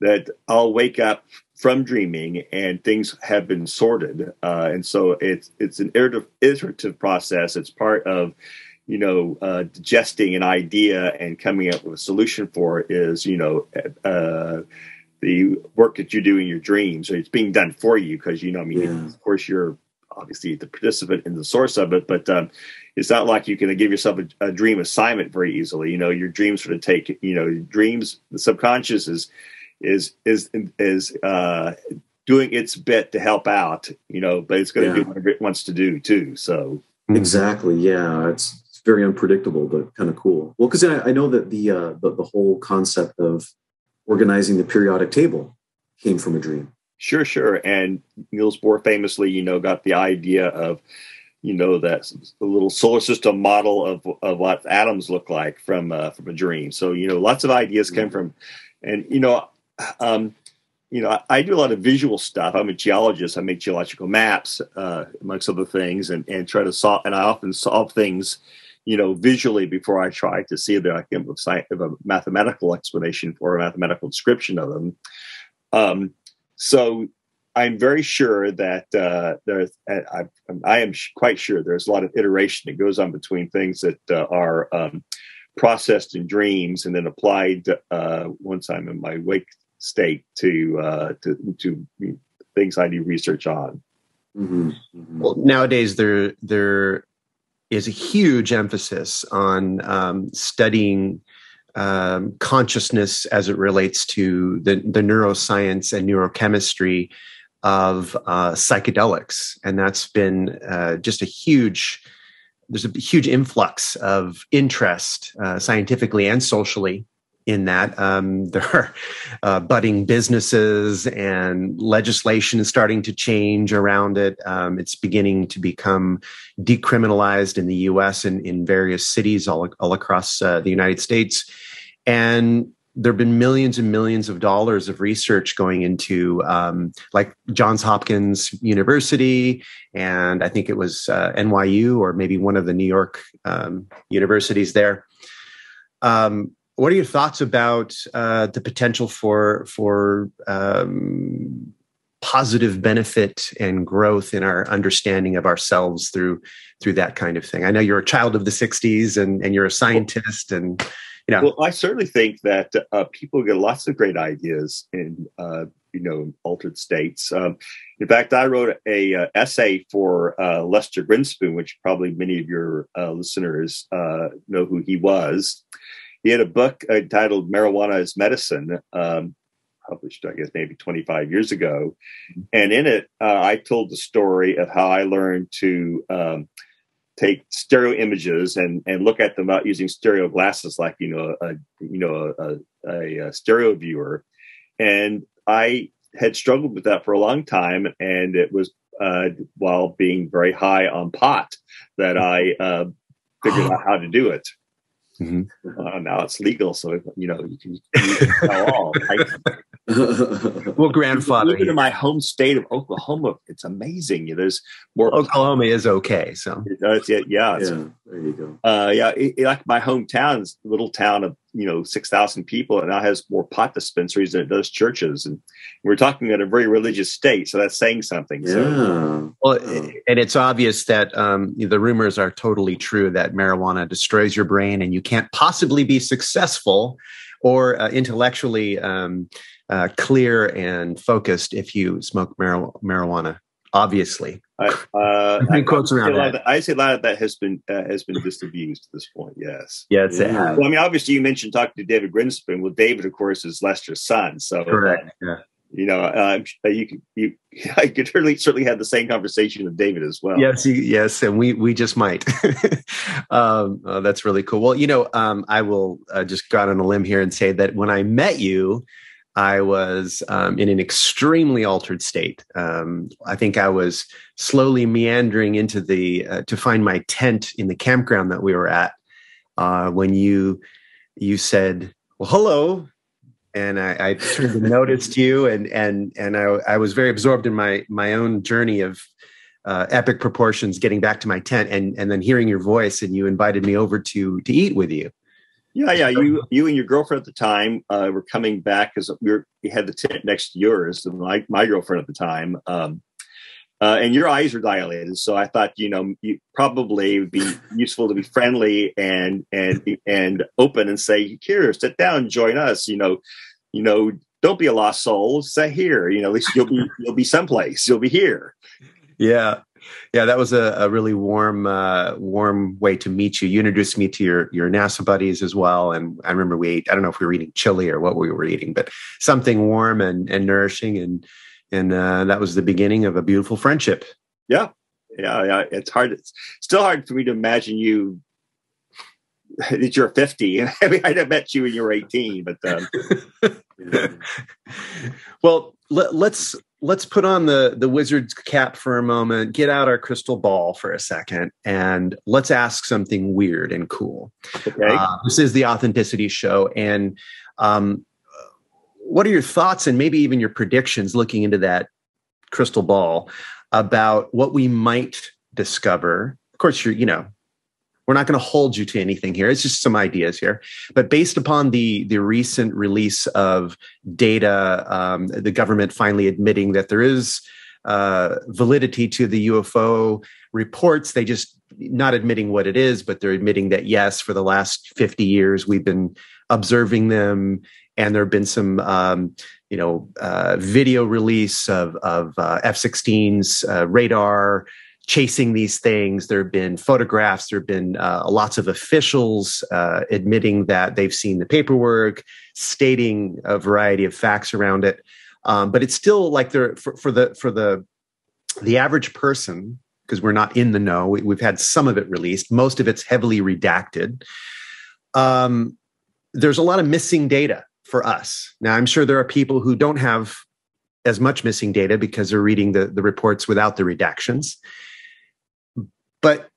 that I'll wake up from dreaming and things have been sorted. Uh, and so it's it's an iterative, iterative process. It's part of, you know, uh, digesting an idea and coming up with a solution for it is, you know, uh, the work that you do in your dreams. Or it's being done for you because, you know, I mean, yeah. Of course, you're obviously the participant and the source of it, but um, it's not like you can give yourself a, a dream assignment very easily. You know, your dreams sort of take, you know, dreams, the subconscious is, is, is, is uh, doing its bit to help out, you know, but it's going to yeah. do whatever it wants to do too. So. Exactly. Yeah. It's, it's very unpredictable, but kind of cool. Well, cause I, I know that the, uh, the, the whole concept of organizing the periodic table came from a dream. Sure, sure. And Niels Bohr famously, you know, got the idea of, you know, that little solar system model of, of what atoms look like from uh, from a dream. So, you know, lots of ideas come from, and, you know, um, you know, I, I do a lot of visual stuff. I'm a geologist. I make geological maps, uh, amongst other things, and, and try to solve, and I often solve things, you know, visually before I try to see that I can have a mathematical explanation or a mathematical description of them. Um, So I'm very sure that uh, there's, I, I am quite sure there's a lot of iteration that goes on between things that uh, are um, processed in dreams and then applied uh, once I'm in my wake state to uh, to, to things I do research on. Mm-hmm. Well, nowadays there there is a huge emphasis on um, studying Um, consciousness as it relates to the, the neuroscience and neurochemistry of uh, psychedelics. And that's been uh, just a huge, there's a huge influx of interest uh, scientifically and socially in that. Um, there are uh, budding businesses and legislation is starting to change around it. Um, it's beginning to become decriminalized in the U S and in various cities all, all across uh, the United States. And there have been millions and millions of dollars of research going into um, like Johns Hopkins University, and I think it was uh, N Y U or maybe one of the New York um, universities there. Um, What are your thoughts about uh, the potential for for um, positive benefit and growth in our understanding of ourselves through through that kind of thing? I know you're a child of the sixties, and and you're a scientist, and you know. Well, I certainly think that uh, people get lots of great ideas in, uh, you know, altered states. Um, in fact, I wrote a, a essay for uh, Lester Grinspoon, which probably many of your uh, listeners uh, know who he was. He had a book entitled "Marijuana is Medicine," um, published, I guess, maybe twenty-five years ago. And in it, uh, I told the story of how I learned to um, take stereo images and, and look at them out using stereo glasses, like, you know, a, you know, a, a, a stereo viewer. And I had struggled with that for a long time. And it was uh, while being very high on pot that I uh, figured out how to do it. Mm-hmm. Uh, now it's legal, so you know you can, you can tell all. I, well, grandfather. Even in my home state of Oklahoma, it's amazing. You know, there's more. Oklahoma is okay, so it does, it, yeah, yeah. So, there you go. Uh, yeah, it, it, like my hometown's little town of you know six thousand people, and now has more pot dispensaries than it does churches. And we're talking at a very religious state, so that's saying something. Yeah. So. Well, oh. and it's obvious that um, the rumors are totally true that marijuana destroys your brain, and you can't possibly be successful or uh, intellectually um, uh, clear and focused if you smoke mar- marijuana. Obviously, I, uh, I, quotes I, around that. That, I say a lot of that has been uh, has been disabused at this point. Yes, yeah, it's yeah. Well, I mean, obviously, you mentioned talking to David Grinspoon. Well, David, of course, is Lester's son. So, correct. Uh, yeah. You know, uh, you could, you, I could certainly, certainly have the same conversation with David as well. Yes, yes, and we we just might. um, oh, that's really cool. Well, you know, um, I will uh, just go out on a limb here and say that when I met you, I was um, in an extremely altered state. Um, I think I was slowly meandering into the uh, to find my tent in the campground that we were at uh, when you you said, "Well, hello." And I, I turned and noticed you, and and and I, I was very absorbed in my my own journey of uh, epic proportions, getting back to my tent, and and then hearing your voice, and you invited me over to to eat with you. Yeah, yeah. You you and your girlfriend at the time uh, were coming back because we, we had the tent next to yours, and my my girlfriend at the time, um, uh, and your eyes were dilated, so I thought you know you probably would be useful to be friendly and and and open and say, "Here, sit down, join us," you know. You know, don't be a lost soul. Stay here. You know, at least you'll be you'll be someplace. You'll be here. Yeah, yeah. That was a, a really warm, uh, warm way to meet you. You introduced me to your your NASA buddies as well, and I remember we ate. I don't know if we were eating chili or what we were eating, but something warm and, and nourishing, and and uh, that was the beginning of a beautiful friendship. Yeah, yeah, yeah. It's hard. It's still hard for me to imagine you. That you're fifty. I mean, I'd have met you when you were eighteen, but um, yeah. Well, let, let's let's put on the the wizard's cap for a moment. Get out our crystal ball for a second, and let's ask something weird and cool. Okay. Uh, this is the Authenticity Show, and um, what are your thoughts and maybe even your predictions looking into that crystal ball about what we might discover? Of course, you're you know. We're not going to hold you to anything here. It's just some ideas here. But based upon the the recent release of data, um, the government finally admitting that there is uh, validity to the U F O reports, they just not admitting what it is, but they're admitting that, yes, for the last fifty years, we've been observing them. And there have been some, um, you know, uh, video release of, of uh, F sixteens, uh, radar chasing these things. There have been photographs. There have been uh, lots of officials uh, admitting that they've seen the paperwork, stating a variety of facts around it. Um, but it's still like they're for, for the for the the average person, because we're not in the know. We, we've had some of it released. Most of it's heavily redacted. Um, there's a lot of missing data for us now. I'm sure there are people who don't have as much missing data because they're reading the the reports without the redactions. But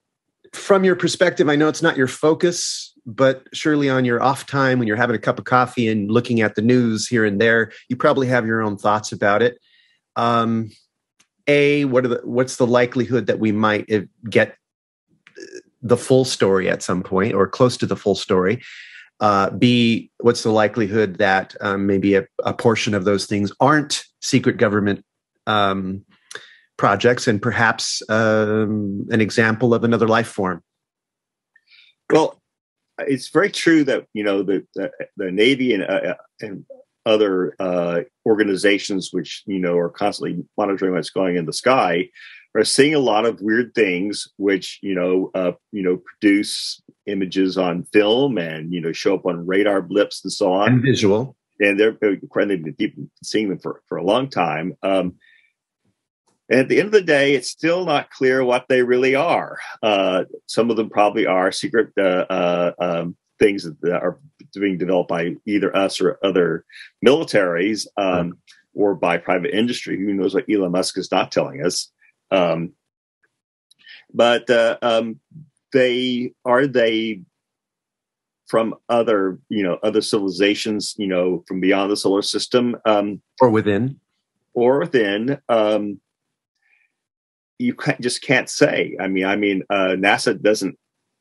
from your perspective, I know it's not your focus, but surely on your off time when you're having a cup of coffee and looking at the news here and there, you probably have your own thoughts about it. Um, A, what are the, what's the likelihood that we might get the full story at some point or close to the full story? Uh, B, what's the likelihood that um, maybe a, a portion of those things aren't secret government um projects and perhaps um, an example of another life form? Well, it's very true that, you know, the the, the Navy and uh, and other uh, organizations which, you know, are constantly monitoring what's going in the sky are seeing a lot of weird things which, you know, uh, you know, produce images on film and, you know, show up on radar blips and so on. And visual. And they're, they've been seeing them for, for a long time. Um, and at the end of the day, it's still not clear what they really are. Uh, some of them probably are secret uh, uh, um, things that are being developed by either us or other militaries, um, or by private industry. Who knows what Elon Musk is not telling us? Um, but uh, um, they are they from other, you know, other civilizations, you know, from beyond the solar system, um, or within, or within. Um, you can't, just can't say. I mean, I mean, uh, NASA doesn't.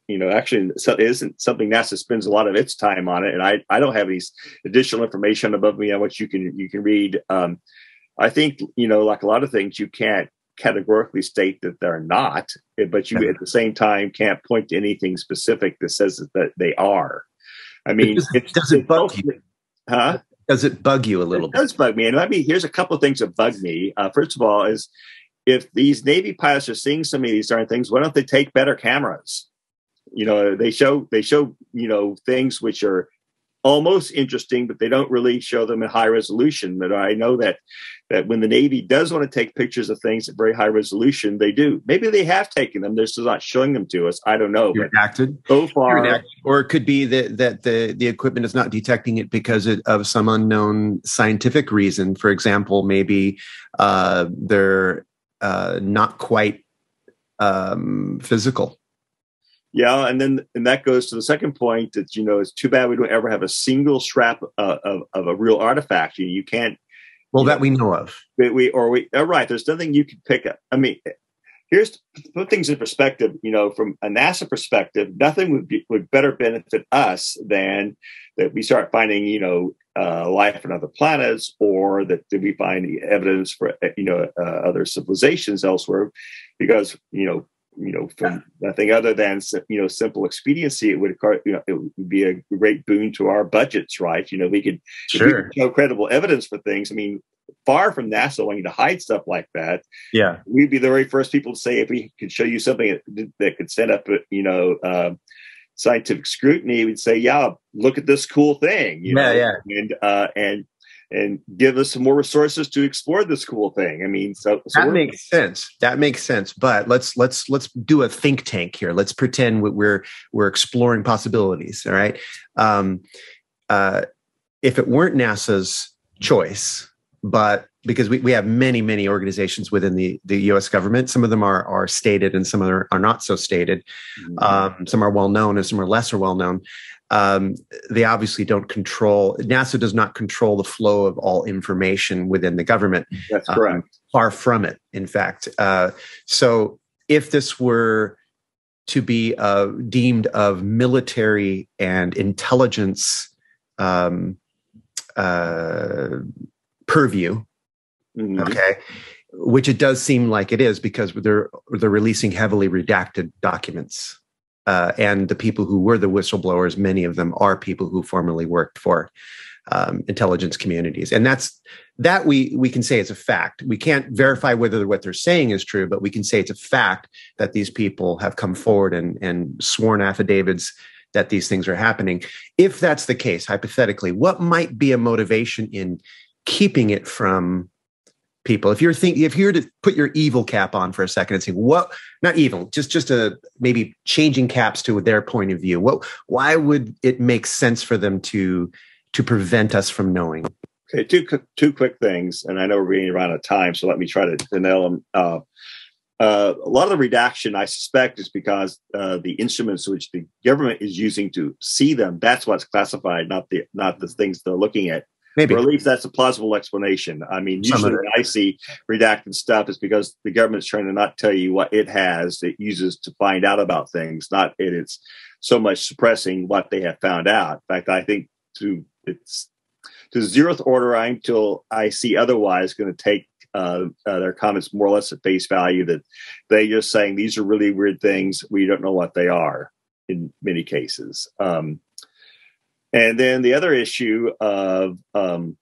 You know, actually, so it isn't something NASA spends a lot of its time on it, and I, I don't have any additional information above me on what you can you can read. Um, I think, you know, like a lot of things, you can't categorically state that they're not, but you at the same time can't point to anything specific that says that they are. I mean, it does it bug you? Huh? Does it bug you a little bit? It does bug me, and I mean, here's a couple of things that bug me. Uh, first of all, is if these Navy pilots are seeing some of these darn things, why don't they take better cameras? You know, they show they show, you know, things which are almost interesting, but they don't really show them in high resolution. But I know that that when the Navy does want to take pictures of things at very high resolution, they do. Maybe they have taken them; they're still not showing them to us. I don't know. Redacted so far, redacted. Or it could be that that the the equipment is not detecting it because it, of some unknown scientific reason. For example, maybe uh, they're uh, not quite um, physical. Yeah, and then and that goes to the second point that, you know, it's too bad we don't ever have a single scrap uh, of of a real artifact. You you can't. Well, you that know, we know of. We, we or we oh, right. There's nothing you can pick up. I mean, here's to put things in perspective. You know, from a NASA perspective, nothing would be, would better benefit us than that we start finding, you know, uh, life on other planets, or that, that we find evidence for, you know, uh, other civilizations elsewhere, because, you know. You know, from nothing other than, you know, simple expediency, it would, you know, it would be a great boon to our budgets, right? You know, we could, sure. If we could show credible evidence for things. I mean, far from NASA wanting to hide stuff like that. Yeah, we'd be the very first people to say, if we could show you something that, that could stand up, you know, uh, scientific scrutiny, we'd say, yeah, look at this cool thing, you yeah, know, yeah. and uh, and and give us some more resources to explore this cool thing. I mean, so, so that makes sense. That makes sense. But let's let's let's do a think tank here. Let's pretend we're we're exploring possibilities. All right. Um, uh, if it weren't NASA's choice, but because we, we have many many organizations within the the U S government, some of them are are stated and some of them are not so stated. Mm-hmm. Um, some are well known and some are lesser well known. Um, they obviously don't control, NASA does not control the flow of all information within the government. That's correct. Um, far from it, in fact. Uh, so if this were to be uh, deemed of military and intelligence um, uh, purview, mm-hmm. okay, which it does seem like it is, because they're, they're releasing heavily redacted documents. Uh, and the people who were the whistleblowers, many of them are people who formerly worked for um, intelligence communities, and that's that we we can say it's a fact. We can't verify whether what they're saying is true, but we can say it's a fact that these people have come forward and and sworn affidavits that these things are happening. If that's the case, hypothetically, what might be a motivation in keeping it from people? If you're thinking, if you're to put your evil cap on for a second and say, "What? Not evil, just just a maybe changing caps to their point of view." What? Why would it make sense for them to to prevent us from knowing? Okay, two two quick things, and I know we're getting out of time, so let me try to nail them. Uh, uh, a lot of the redaction, I suspect, is because uh, the instruments which the government is using to see them, that's what's classified, not the not the things they're looking at. Maybe. Or at least that's a plausible explanation. I mean, usually when I see redacted stuff, it's because the government's trying to not tell you what it has, it uses to find out about things, not it, it's so much suppressing what they have found out. In fact, I think to it's to zeroth order until I see otherwise going to take uh, uh, their comments more or less at face value, that they're just saying, these are really weird things. We don't know what they are. in many cases. Um, and then the other issue of um,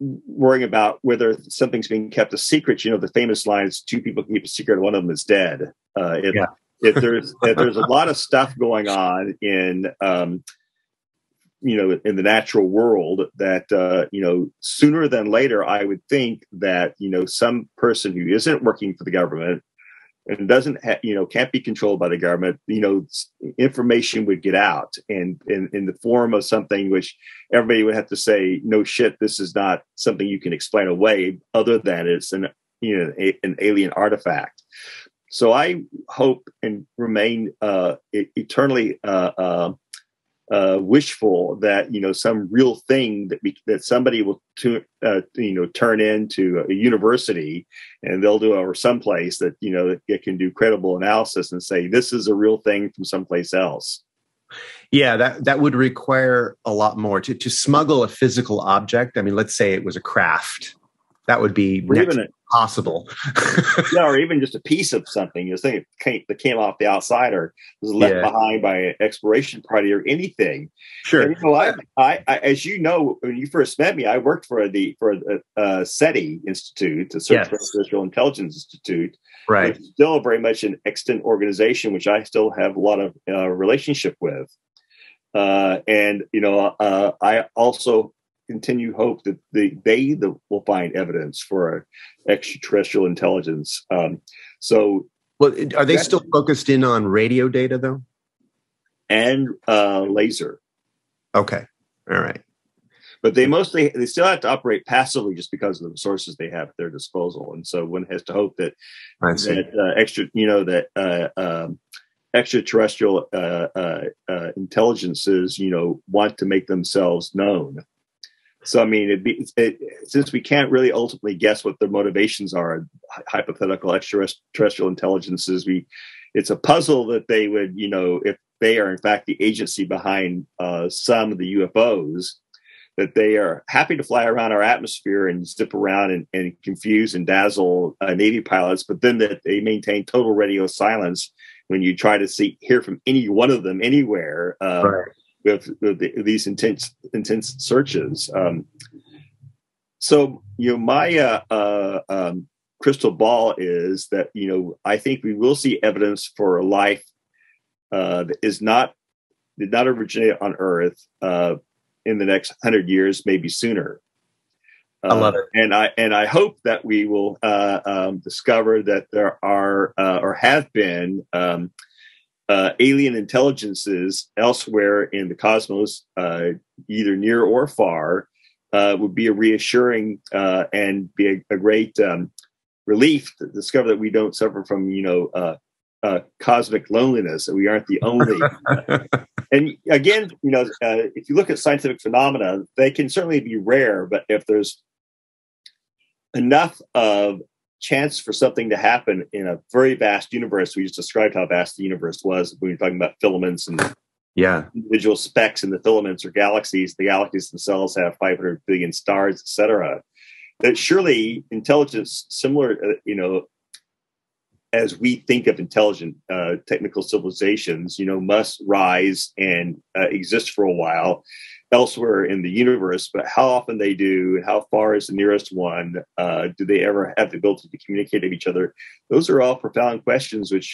worrying about whether something's being kept a secret. You know, the famous line is two people can keep a secret, one of them is dead. Uh, if, yeah. if there's if there's a lot of stuff going on in, um, you know, in the natural world that, uh, you know, sooner than later, I would think that, you know, some person who isn't working for the government and doesn't, ha- you know, can't be controlled by the government, you know, information would get out and in the form of something which everybody would have to say, no shit, this is not something you can explain away other than it's an, you know, a, an alien artifact. So I hope and remain uh, eternally uh, uh, Uh, wishful that, you know, some real thing that we, that somebody will, tu- uh, you know, turn into a university and they'll do it or someplace that, you know, that can do credible analysis and say, this is a real thing from someplace else. Yeah, that, that would require a lot more to, to smuggle a physical object. I mean, let's say it was a craft. That would be possible. Yeah, or even just a piece of something. You think it came, that came off the outside or was left yeah. behind by an exploration party or anything. Sure. And, you know, I, I, I, as you know, when you first met me, I worked for the for the uh, SETI Institute, the Search yes. for Artificial Intelligence Institute. Right. Which is still very much an extant organization, which I still have a lot of uh, relationship with. Uh, and, you know, uh, I also continue hope that the, they the, will find evidence for extraterrestrial intelligence. Um, so, well, are they still focused in on radio data though, and uh, laser? Okay, all right. But they mostly they still have to operate passively just because of the resources they have at their disposal, and so one has to hope that that uh, extra you know that uh, um, extraterrestrial uh, uh, uh, intelligences you know want to make themselves known. So, I mean, it'd be, it, since we can't really ultimately guess what their motivations are, hypothetical extraterrestrial intelligences, we, it's a puzzle that they would, you know, if they are in fact the agency behind uh, some of the U F Os, that they are happy to fly around our atmosphere and zip around and, and confuse and dazzle uh, Navy pilots, but then that they maintain total radio silence when you try to see hear from any one of them anywhere. Um, right. With, with the, these intense, intense searches. Um, so, you know, my uh, uh, um, crystal ball is that, you know, I think we will see evidence for life uh, that is not, did not originate on Earth uh, in the next hundred years, maybe sooner. Uh, I love it. And I, and I hope that we will uh, um, discover that there are, uh, or have been, um, Uh, alien intelligences elsewhere in the cosmos, uh, either near or far, uh, would be a reassuring uh, and be a, a great um, relief to discover that we don't suffer from, you know, uh, uh, cosmic loneliness, that we aren't the only. And again, you know, uh, if you look at scientific phenomena, they can certainly be rare, but if there's enough of chance for something to happen in a very vast universe. We just described how vast the universe was. We were talking about filaments and yeah, individual specks in the filaments or galaxies. The galaxies themselves have five hundred billion stars, et cetera. That surely intelligence, similar, uh, you know, as we think of intelligent uh, technical civilizations, you know, must rise and uh, exist for a while elsewhere in the universe, but how often they do and how far is the nearest one, uh, do they ever have the ability to communicate with each other? Those are all profound questions which,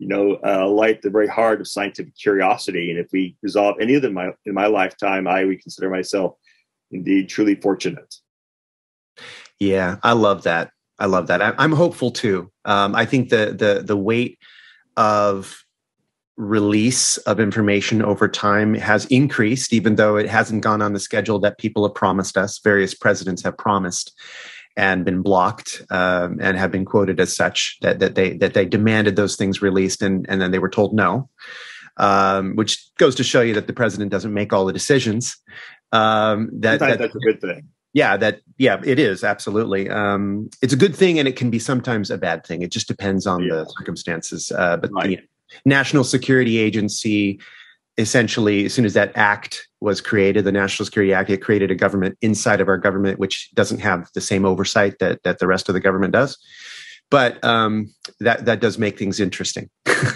you know, uh, light the very heart of scientific curiosity. And if we resolve any of them in my, in my lifetime, I would consider myself indeed truly fortunate. Yeah, I love that. I love that. I, I'm hopeful too. Um, I think the the the weight of release of information over time has increased, even though it hasn't gone on the schedule that people have promised us. Various presidents have promised and been blocked um, and have been quoted as such that, that they that they demanded those things released and, and then they were told no, um, which goes to show you that the president doesn't make all the decisions. Um, that, that, that's a good thing. Yeah, that yeah, it is absolutely. Um, it's a good thing, and it can be sometimes a bad thing. It just depends on yeah. the circumstances. Uh, but right. the National Security Agency, essentially, as soon as that act was created, the National Security Act, it created a government inside of our government, which doesn't have the same oversight that that the rest of the government does. But um, that that does make things interesting. Yeah,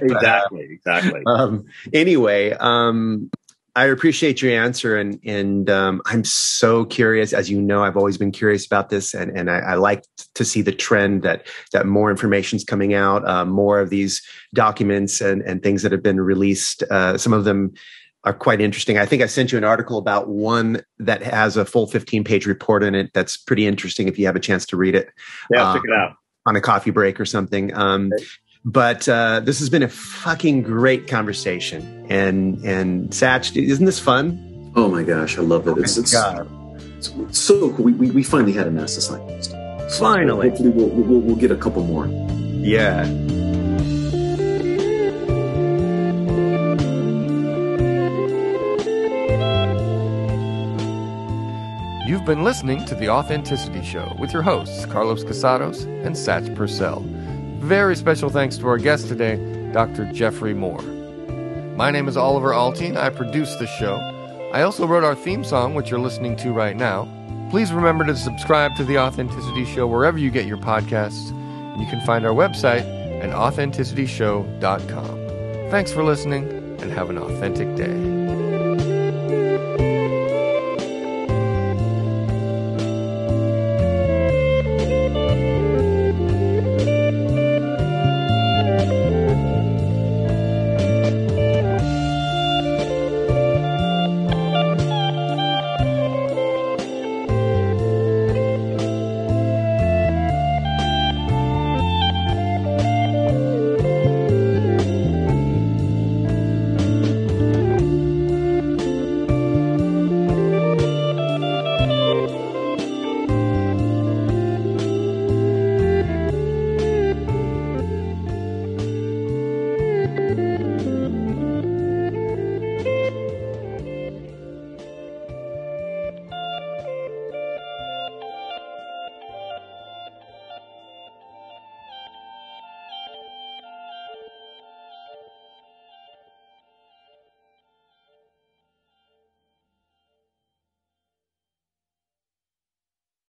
exactly, but, uh, exactly. Um, anyway, um, I appreciate your answer, and and um, I'm so curious. As you know, I've always been curious about this, and and I, I like to see the trend that that more information's coming out, uh, more of these documents and and things that have been released. Uh, some of them are quite interesting. I think I sent you an article about one that has a full fifteen page report in it. That's pretty interesting if you have a chance to read it. Yeah, uh, check it out on a coffee break or something. Um, but uh, this has been a fucking great conversation. And and Satch, isn't this fun? Oh my gosh, I love it. Oh it's, it's, it's, it's so cool. We, we, we finally had a NASA scientist. So finally. Hopefully we'll, we'll, we'll get a couple more. Yeah. You've been listening to The Authenticity Show with your hosts, Carlos Casados and Satch Purcell. Very special thanks to our guest today, Doctor Jeffrey Moore. My name is Oliver Altine. I produce the show. I also wrote our theme song, which you're listening to right now. Please remember to subscribe to The Authenticity Show wherever you get your podcasts. And you can find our website at authenticity show dot com. Thanks for listening, and have an authentic day.